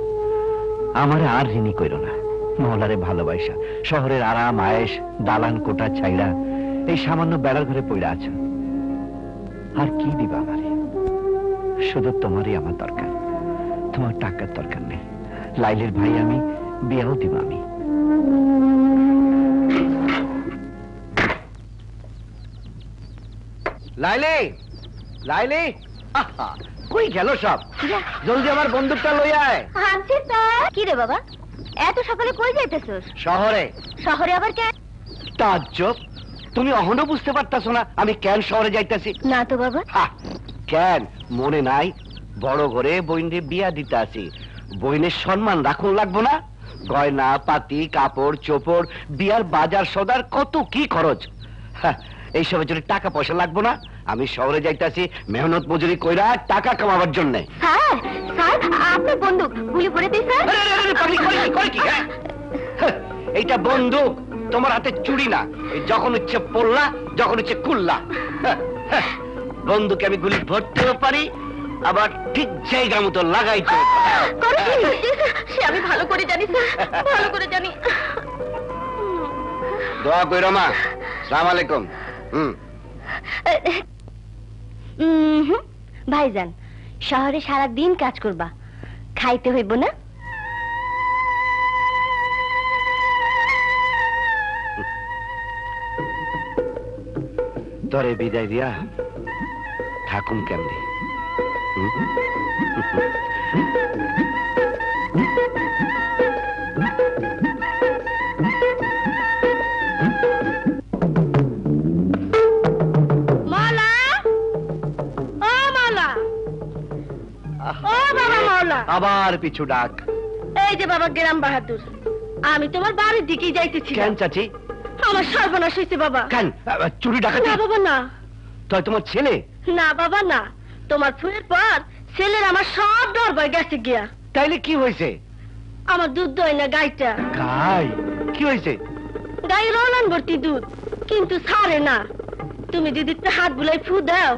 আমার আর ঋণী কইরো না। মহলারে ভালোবাসা, শহরের আরাম আয়েশ, দালান কোটা ছাইড়া এই সামান্য বেড়ার ঘরে পইড়া আছো, আর কি দিবা আমারে? শুধু তোমারই আমার দরকার, তোমার টাকার দরকার নেই। লাইলের ভাই আমি, বিয়াও দিব আমি। লাইলি, লাইলি, আহা কই গেল সব? জলদি আমার বন্দুকটা লই আয়। আনছি স্যার। কি রে বাবা, এত সকালে কই যাইতেছস? শহরে। শহরে আবার কেন? তাজ্জব, তুমি অহনো বুঝতে পারতাছ না আমি কেন শহরে যাইতাছি? না তো বাবা। কেন মনে নাই? Boro gore boinde biya ditasi. Boine shonman rakhun lagbo na? Goyna, pati, kapor, chopor, biyar bazar sodar koto ki khoroch. Ei shob jore taka poisha lagbo na? Ami shohore jaitasi mehnat mojuri koira taka kamawar jonne. Ha, sir, apnar bonduk guli porete sir? Are are are public kore kore ki ha? Eita bonduk tomar hate churi na. Jokhon icche polla, jokhon icche kulla. বন্দুকে আমি গুলি ভরতেও পারি আবার ঠিক জায়গা মতো লাগাইতে পারি সে আমি ভালো করে জানি স্যার ভালো করে জানি দোয়া কইরো মা আসসালামু আলাইকুম হুম হুম ভাইজান শহরে সারা দিন কাজ করবা খাইতে হইব না তোরে বিদায় দিয়া ठाकुम कैमरे मौला ओ मौला ओ बाबा मौला आबार पिछु डाक ए जे बाबा ग्राम बहादुर आमी तोमार बाड़ी दिके जाइतेछि केन चाची आमार सर्वनाश हइছে बाबा केन चुरी डाकाती ना बाबा ना तोय तोमार छेले ना बाबा ना तुम्हार फुलेर पर सेलेर आमार सब डर भय गेछे गिया ताइले की होइछे आमार दूध दई ना गाइटा गाय की होइछे गाय रोलन भर्ती दूध किन्तु छाड़े ना तुमी जदि हाथ बुलाई फू दाओ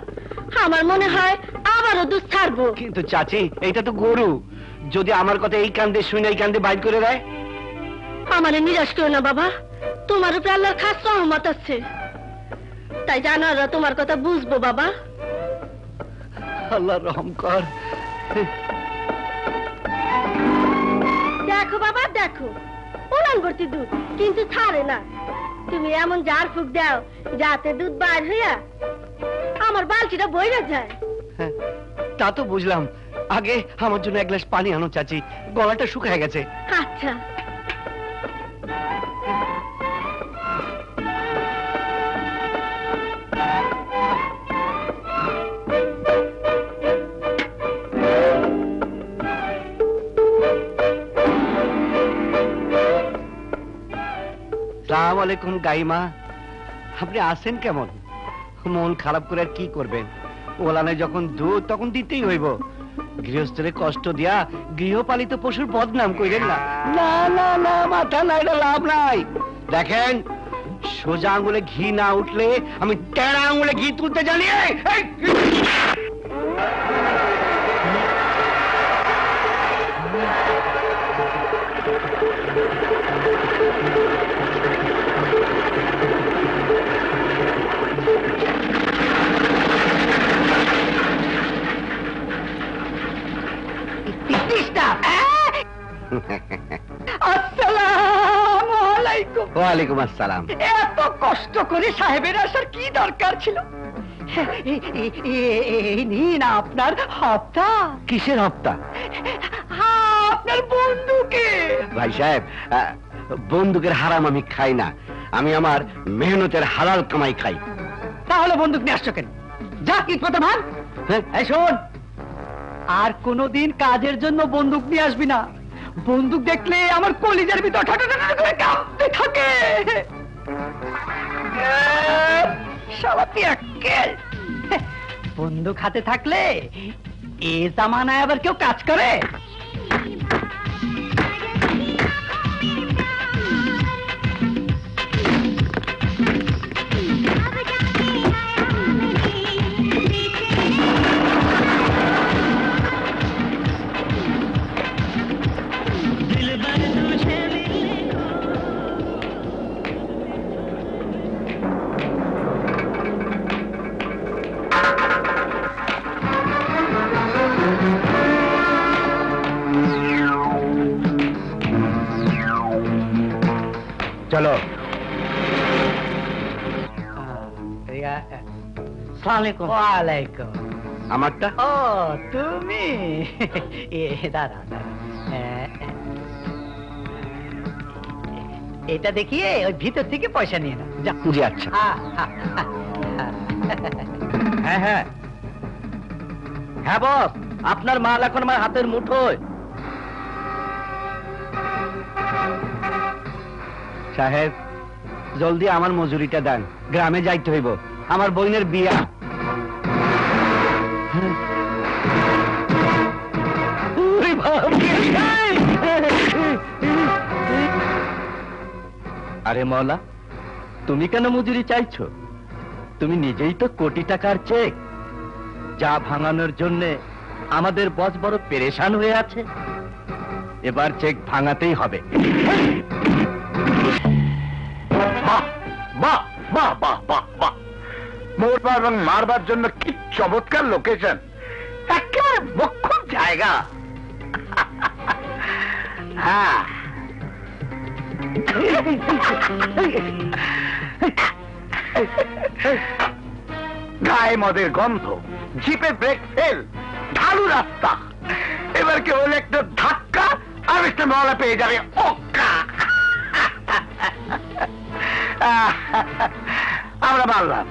आमार मने हय आबारो दूध छाड़बो किन्तु चाची एटा तो गरु जदि आमार कथा एई कान्दे शुइना एई कान्दे बाइर करे देय आमारे निराश करो ना बाबा तुम्हार उपरे आल्लाहर खास रहमत आछे ताई जानोरा तुम्हार कथा बुझबो बाबा अल्लाह रहम कर देखो बाबा देखो ओलान भर्ती दूध किंतु छाड़े ना तुम एमन जार फूक दाओ जाते दूध बाहर हइया आमार बाल्टीटा बइरा जाय ता तो बुझलाम आगे आमार जोन्नो एक ग्लास पानी आनो चाची गलाटा शुकाय गेछे अच्छा আসসালামু আলাইকুম গাইমা আপনি আছেন কেমন মন খারাপ করে কি করবেন ওলানে যখন দুধ তখন দিতেই হইব গৃহস্থরে কষ্ট দিয়া গৃহপালিত পশুর বদনাম কইরেন না না না না মাথা নাইলে লাভ নাই দেখেন সোজা আঙ্গুলে ঘি না উঠলে আমি টেরা আঙ্গুলে ঘি তুলতে জানি वालेकुम अस्सलाम এত কষ্ট করে সাহেবের আসার কি দরকার ছিল এই নিন আপনার হাতটা কিসের হাতটা হ্যাঁ আপনার বন্দুকে ভাই সাহেব বন্দুকের হারাম আমি খাই না আমি আমার মেহনতের হালাল কামাই খাই তাহলে বন্দুক নিয়ে আসছো কেন যা কি কথা মান এই শুন আর কোনোদিন কাজের জন্য বন্দুক নিয়ে আসবি না বন্দুক দেখলে আমার কলিজার ভিতর ঠটাঠটা করে কাঁপতে থাকে শালাতি আকেল বন্দুক হাতে থাকলে এই জামানায় আবার কেউ কাজ করে वालेकुम আমারটা ও তুমি এ দাঁড়া দাঁড়া এটা দেখিয়ে ওই ভিতর থেকে পয়সা নিয়ে নাও যা পুরি আচ্ছা হ্যাঁ হ্যাঁ হ্যাঁ বস আপনার মাল এখন আমার হাতের মুঠোয়। সাহেব জলদি আমার মজুরিটা দেন, গ্রামে যাইতে হইব, আমার বইনের বিয়া। আরে মাওলা তুমি কেন মজুরি চাইছো? তুমি নিজেই তো কোটি টাকার চেক, যা ভাঙানোর জন্য আমাদের বস বড় পেরেশান হয়ে আছে। এবার চেক ভাঙাতেই হবে। বাহ বাহ বাহ বাহ বাহ বাহ, মোরবার এবং মারবার জন্য কি চমৎকার লোকেশন, একেবারে মক্ষম জায়গা। হ্যাঁ গায়ে মদের গন্ধ, জিপে ব্রেক ফেল, ঢালু রাস্তা, এবার কে হলে একটা ধাক্কা আর মিস্টার মাওলা পেয়ে যাবে ওকা। আমরা মারলাম,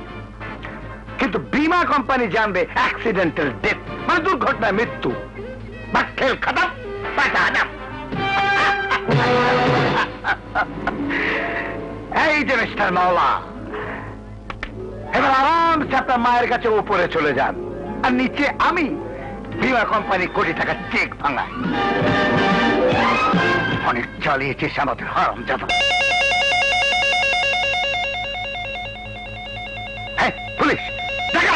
কিন্তু বিমা কোম্পানি জানবে অ্যাক্সিডেন্টাল ডেথ, মানে দুর্ঘটনায় মৃত্যু। বাট খেল খতম, বাটা নাম। এই যে মিস্টার মাওলা, এবার আরামসে আপনার মায়ের কাছে উপরে চলে যান, আর নিচে আমি বিমা কোম্পানি কোটি টাকা চেক ভাঙাই। অনেক চালিয়েছিস আমাদের হারামজাদা। হ্যাঁ পুলিশ দেখা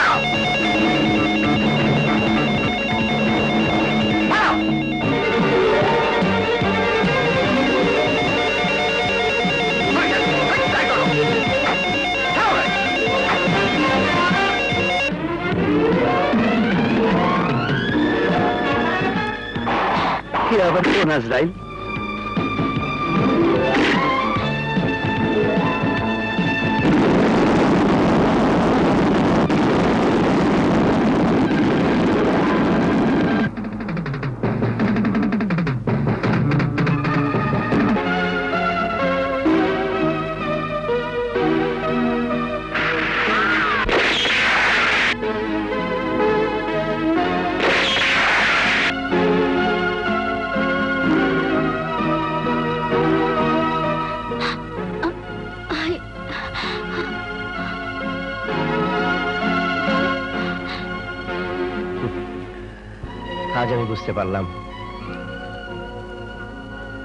আবার কোন আজরাইল? বুঝতে পারলাম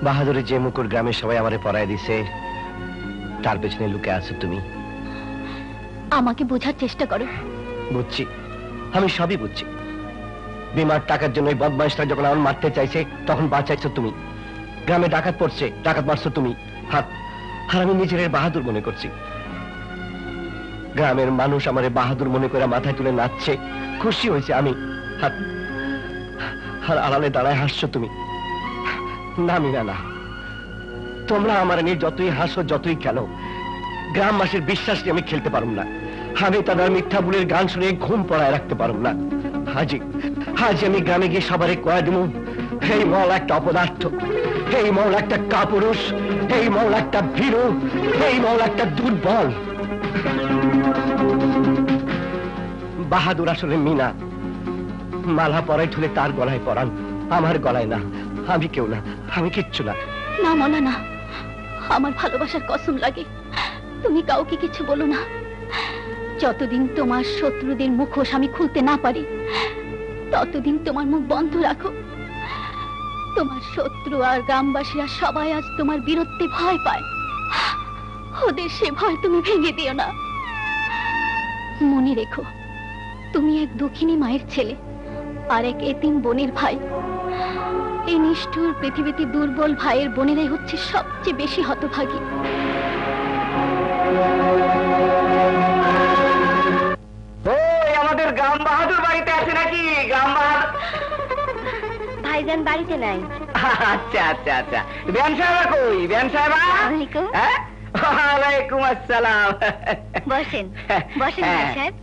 বাহাদুরের যে মুকুর গ্রামে সবাই আমারে পরায় দিছে, তার পেছনে লুকে আছো তুমি। আমাকে বোঝার চেষ্টা করো। বুঝছি, আমি সবই বুঝছি। বিমার টাকার জন্য ওই বদমাইশরা যখন আমার মারতে চাইছে, তখন বাঁচাইছো তুমি। গ্রামে ডাকাত পড়ছে, ডাকাত মারছো তুমি। হাত আর আমি নিজের বাহাদুর মনে করছি। গ্রামের মানুষ আমারে বাহাদুর মনে করে মাথায় তুলে নাচছে, খুশি হয়েছে আমি। হাত আর আড়ালে দাঁড়ায় হাসছো তুমি। না মিনা না, তোমরা আমার নিয়ে যতই হাসো যতই খেলো, গ্রামবাসীর বিশ্বাস নিয়ে আমি খেলতে পারুম না। আমি তাদের মিথ্যা বুলের গান শুনে ঘুম পড়ায় রাখতে পারুম না। হাজি হাজি আমি গ্রামে গিয়ে সবারই কয়া দিব, এই মল একটা অপদার্থ, এই মল একটা কাপুরুষ, এই মল একটা ভীরু, এই মল একটা দুর্বল। বাহাদুর আসলে মিনা, মালা পরাই ঠুলে তার গলায় পরান, আমার গলায় না। আমি কেউ না, আমি কিচ্ছু না। না মলা না, আমার ভালোবাসার কসম লাগে, তুমি কাউকে কিছু বলো না। যতদিন তোমার শত্রুদের মুখোশ আমি খুলতে না পারি, ততদিন তোমার মুখ বন্ধ রাখো। তোমার শত্রু আর গ্রামবাসীরা সবাই আজ তোমার বীরত্বে ভয় পায়, ওদের সে ভয় তুমি ভেঙে দিও না। মনে রেখো, তুমি এক দুঃখিনী মায়ের ছেলে, আর এক এতিম বোনের ভাই। এই নিষ্ঠুর পৃথিবীতে দুর্বল ভাইয়ের বোনেরাই হচ্ছে সবচেয়ে বেশি হতভাগী। ওই আমাদের গ্রাম বাহাদুর বাড়িতে আছে নাকি? গ্রাম বাহাদুর ভাইজান বাড়িতে নাই। আচ্ছা আচ্ছা আচ্ছা, ব্যান সাহেবা কই? ব্যান সাহেবা ওয়ালাইকুম আসসালাম। বসেন বসেন ভাই সাহেব।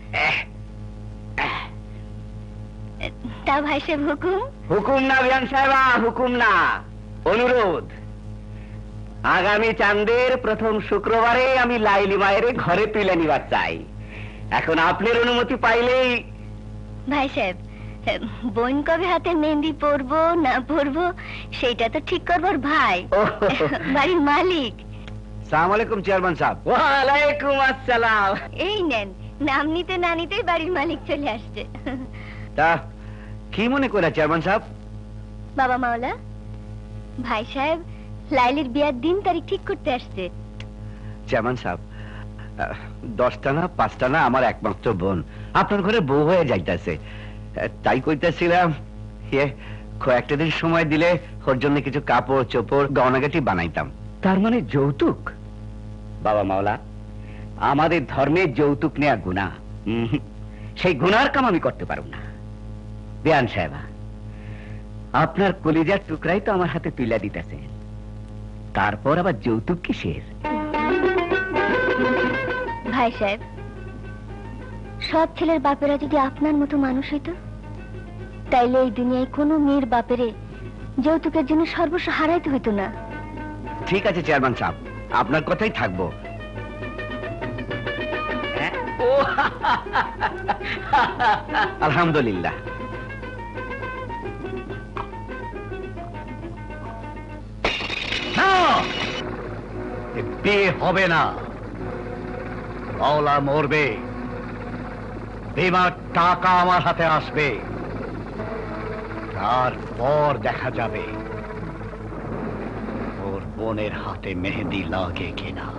তা ভাই সাহেব হুকুম? হুকুম না বিয়ান সাহেবা, হুকুম না, অনুরোধ। আগামী চাঁদের প্রথম শুক্রবারে আমি লাইলি মায়ের ঘরে তুলে নিবার চাই। এখন আপনার অনুমতি পাইলেই। ভাই সাহেব बोन कभी हाथे मेहंदी पोरबो ना पोरबो शेटा तो ठीक कर बोर भाई भाई मालिक सलामुअलैकुम चेयरमैन साहब वालेकुम अस्सलाम ए नन नामनी तो नानी तो बारी मालिक चले आस्ते ता की मने कोला चेयरमैन साहब बाबा मावला भाई साहब लाइलिर बिया दिन तारीख ठीक करते आस्ते चेयरमैन साहब दसटा ना पाँचटा ना आमार एकमात्र बोन आपनार घरे बउ हये जाइताछे ताई कइतेछिलाम ये कयेकटा दिन समय दिले ओर जन्य किछु कापड़ चोपड़ गहनागाटी बानाइताम तार माने जौतुक बाबा मावला आमादेर धर्मे जौतुक नेया गुनाह सेई गुनाहर काम आमि करते पारबो ना बियान साहेबा आपनार कलिजार टुकराई तो आमार हाथे तुइला दितेछेन तारपर आबार जौतुक किसेर भाई साहेब सब छेलेर बापेरा यदि आपनार मतो मानुष हयतो ताइले एई दुनियाय कोनो मेयेर बापेरे जौतुकेर जोन्नो सर्वस्व हाराइते हयतो ना ठीक आछे चेयरमैन साहब आपनार कथाई थाकबो अल्हम्दुलिल्लाह बिये होबे ना मावला मरबे बीमार टाका आमार हाथे आसबे तारपर देखा जाबे और बोनेर हाथे मेहंदी लागे किना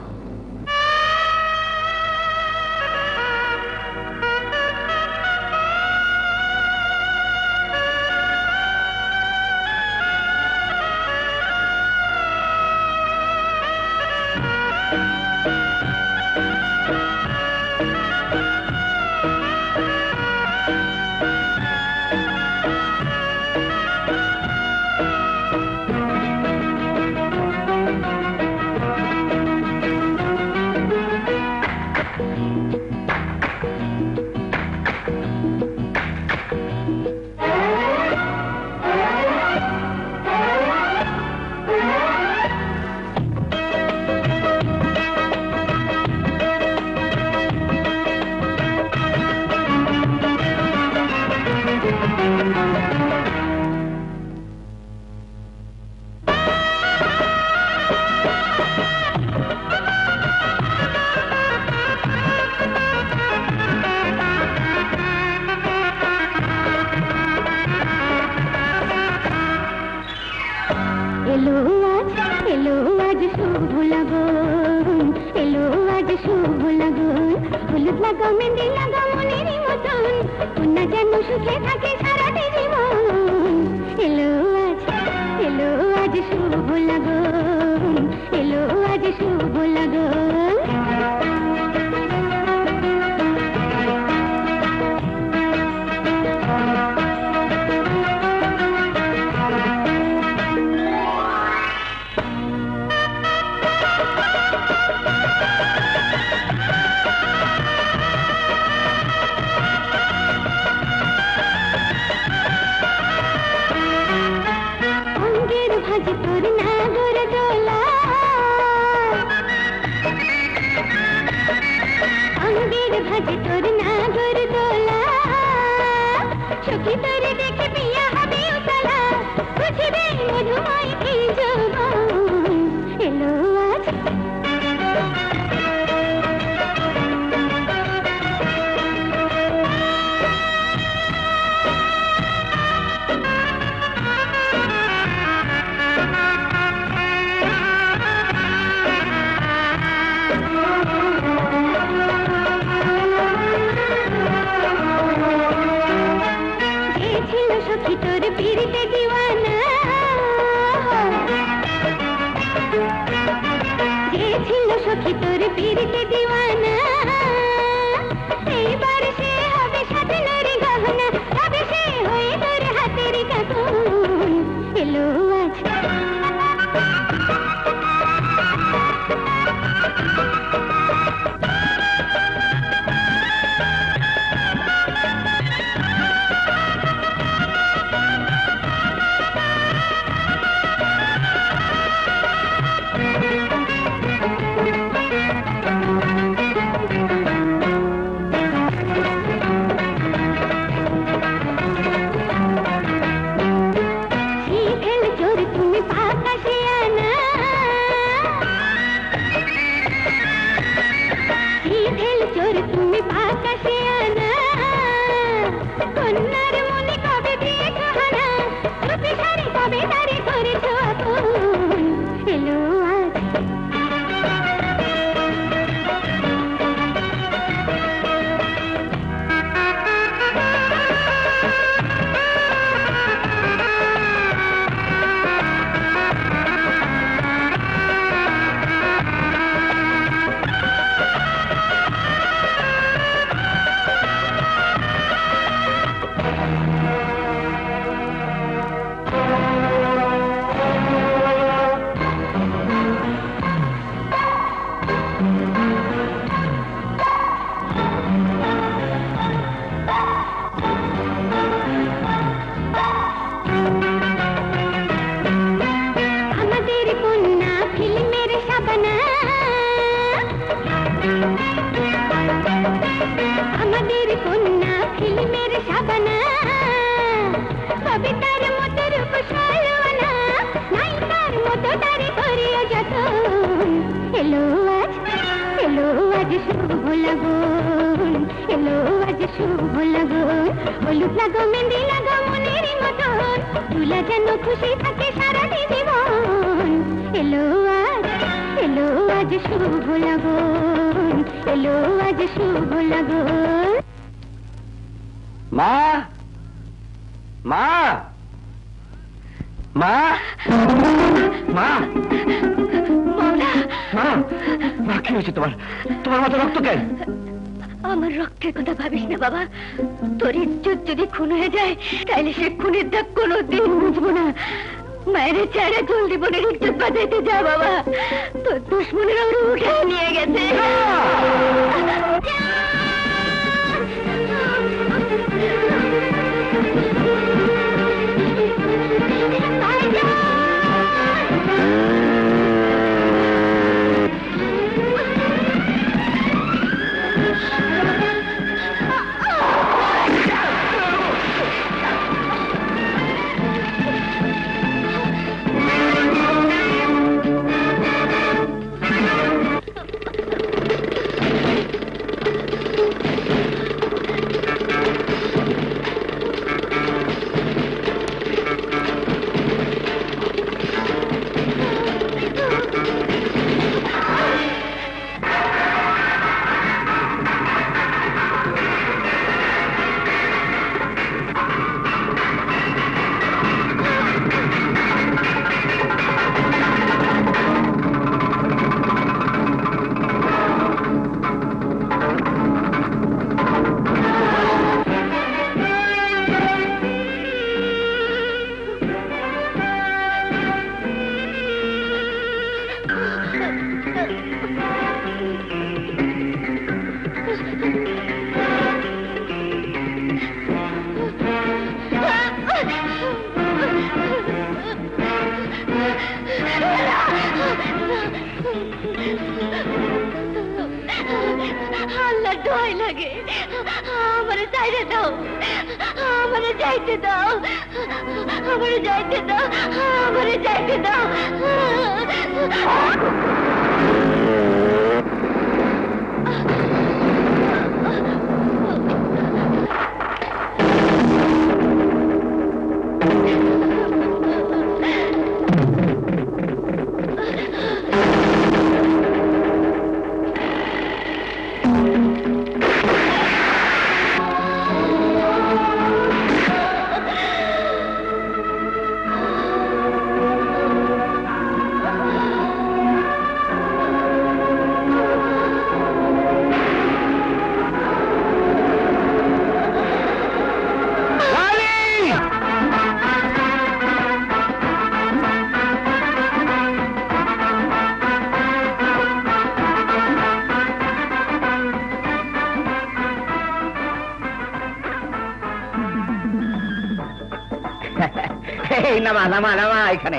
নামা নামা এখানে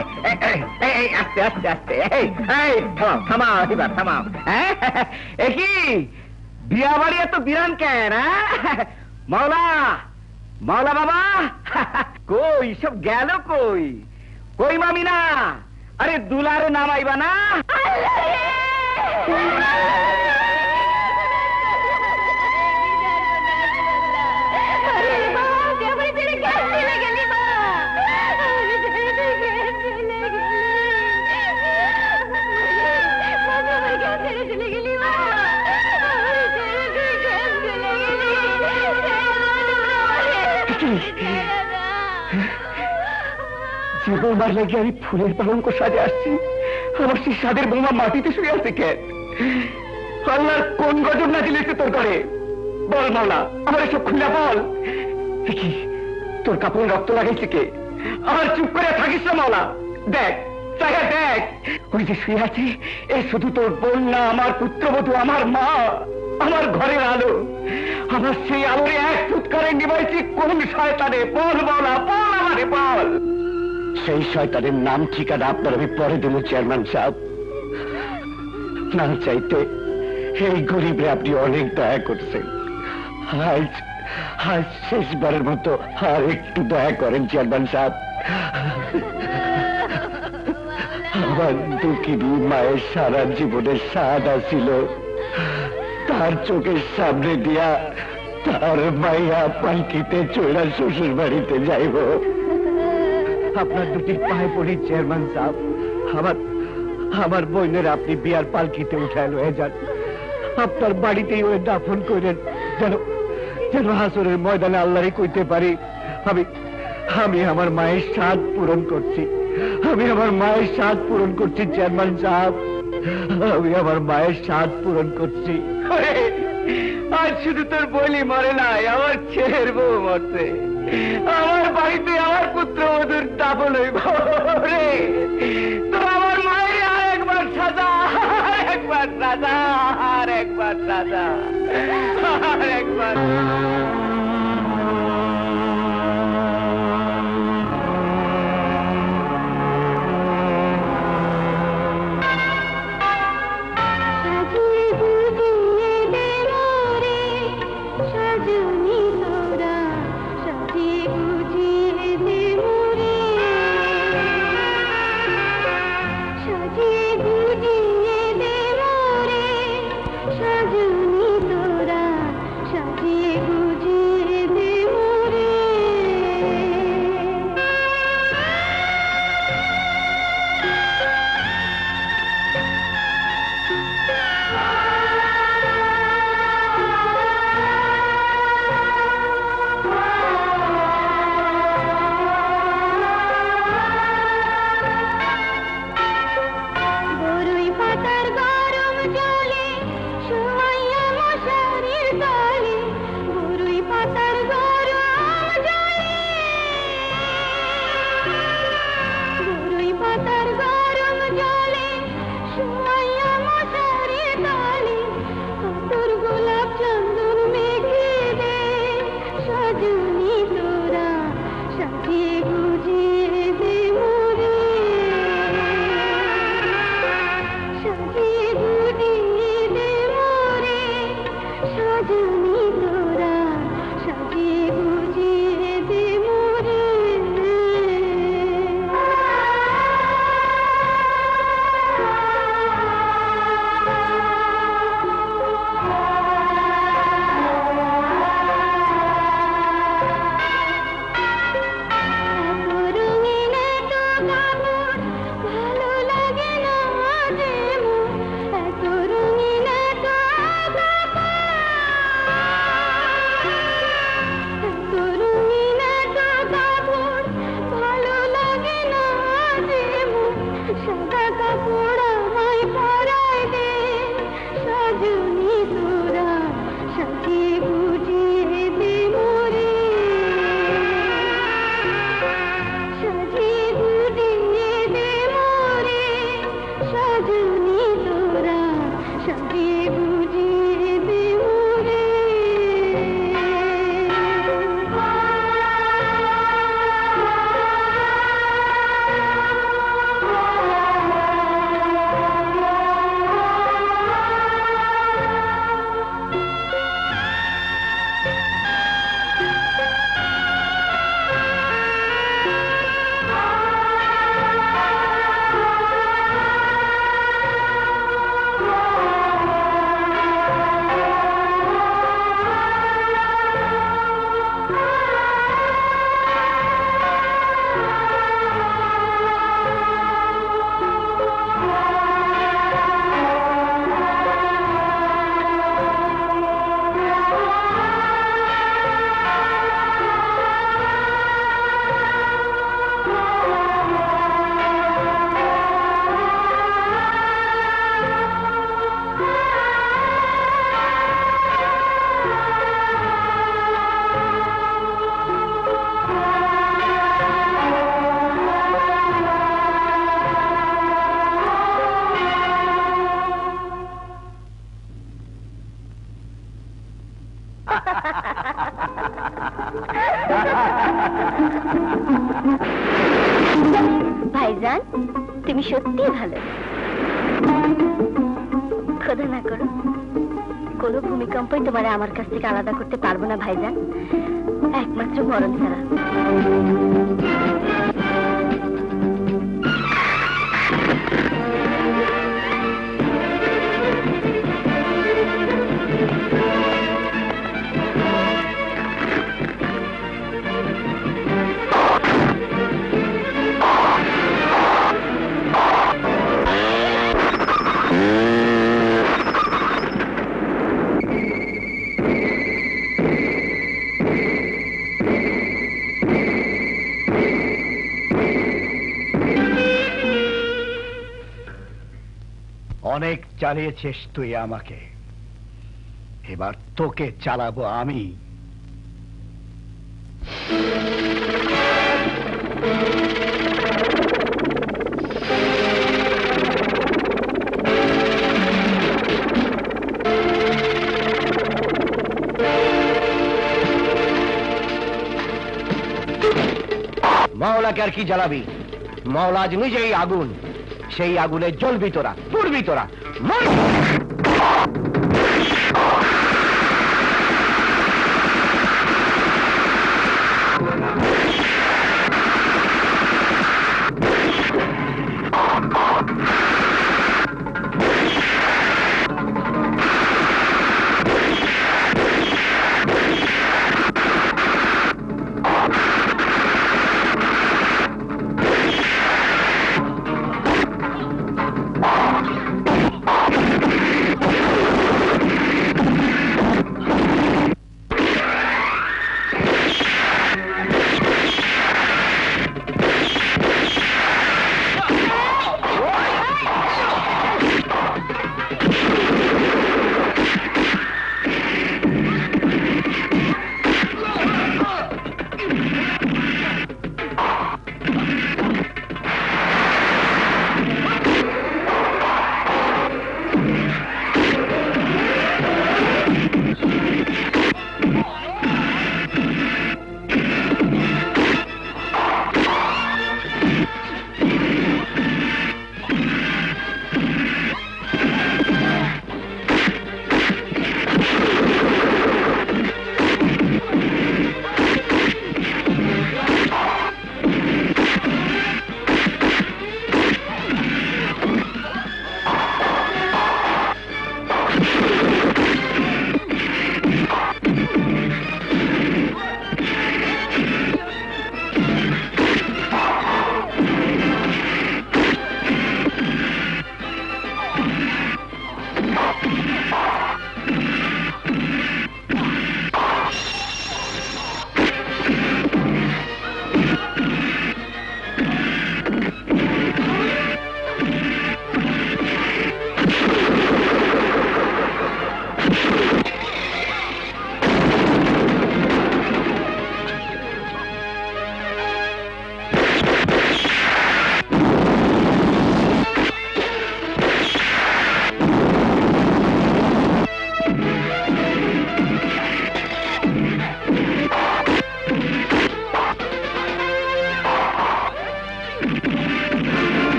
এই আস্তে আস্তে আস্তে এই এই থাম থাম এবার থাম একি বিয়াবাড়ি এত বিরান কেন মাওলা মাওলা বাবা কই সব গেল কই কই মামিনা আরে দুলারে নাম আইবা না जीवनवार लगे अभी फूलेर बालों को शादी आती, हमारे सी शादीर बोमा माटी ते शुरू आती क्या? अल्लाह कौन गजब ना जिले से तोड़ करे, बोल माला, हमारे सब खुला बाल, लेकिन तोड़ कपून रक्त लगे इसके, हमारे चुप करे थाकी से माला, देख, साया देख, कोई जिसकी आती, ये सुधु तोड़ बोलना, हमार पुत्र बो तू हमार माँ, हमार घरे आलो, हमारे सी आलोरे एक पुत करेंगे वैसी कौन सहायता दे, बोल माला, बोल हमारे बाल সেই শয়তানের নাম ঠিকানা আপনার আমি পরে দেবো চেয়ারম্যান সাহেব না চাইতে এই গরিবরে আপনি অনেক দয়া করছেন আজ हासिस बरमतो हर एक टुदाय करें चलबन साहब बंदू की भी माये सारा जीवन सादा सिलो तारचो के सामने दिया तार माया पलकी ते चोड़ा सुसुर बड़ी ते जाए वो अपना दुटी पाए पुरी चेयरमैन साहब हमार हमार बोइनेर अपनी बियार पालकी ते उठाए लो है जान अब तर बड़ी ते हुए दाफन कोई जानो जब वहाँ सुरे मौजूदा अल्लाह को इतने परी हमी हमी हमार माये शाद पूर्ण करती हमी हमार माये शाद पूर्ण करती चेयरमैन साहब हमी हमार माये शाद पूर्ण करती आज शुद्ध तर बोली मारे ना यार चेहरे वो मरते हमार भाई तो यार पुत्र उधर दाबो नहीं बोले तो हमार माये एक बार सदा एक बार सदा एक बार सदा एक बार भाईजान, तुम शक्ति भाले। बदलना करो। कोनो भूमिकंप ही तुम्हारे आमर कस्ते का आलादा करते पारबो ना भाईजान। एकमात्र मरण सारा। অনেক চালিয়েছিস তুই আমাকে, এবার তোকে চালাবো আমি। মাওলাকে আর কি জ্বালাবি? মাওলা আজ নিজেই আগুন। সেই আগুনে জ্বলবি তোরা, পুড়বি তোরা।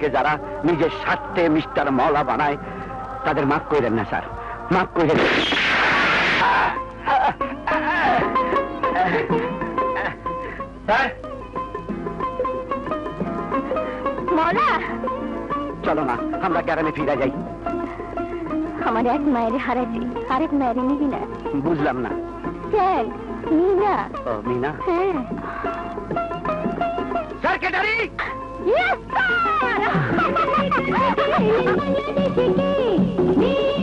के जरा निजे साथे मिस्टर मौला बनाए तादर माफ कोई देना सर माफ कोई देना सर मौला चलो ना हमरा घर में फिरा जाई हमारे एक मेरे हरे जी हर एक मेरे नहीं बिना बुझलम ना क्या मीना ओ मीना हां सर के डरी यस sir!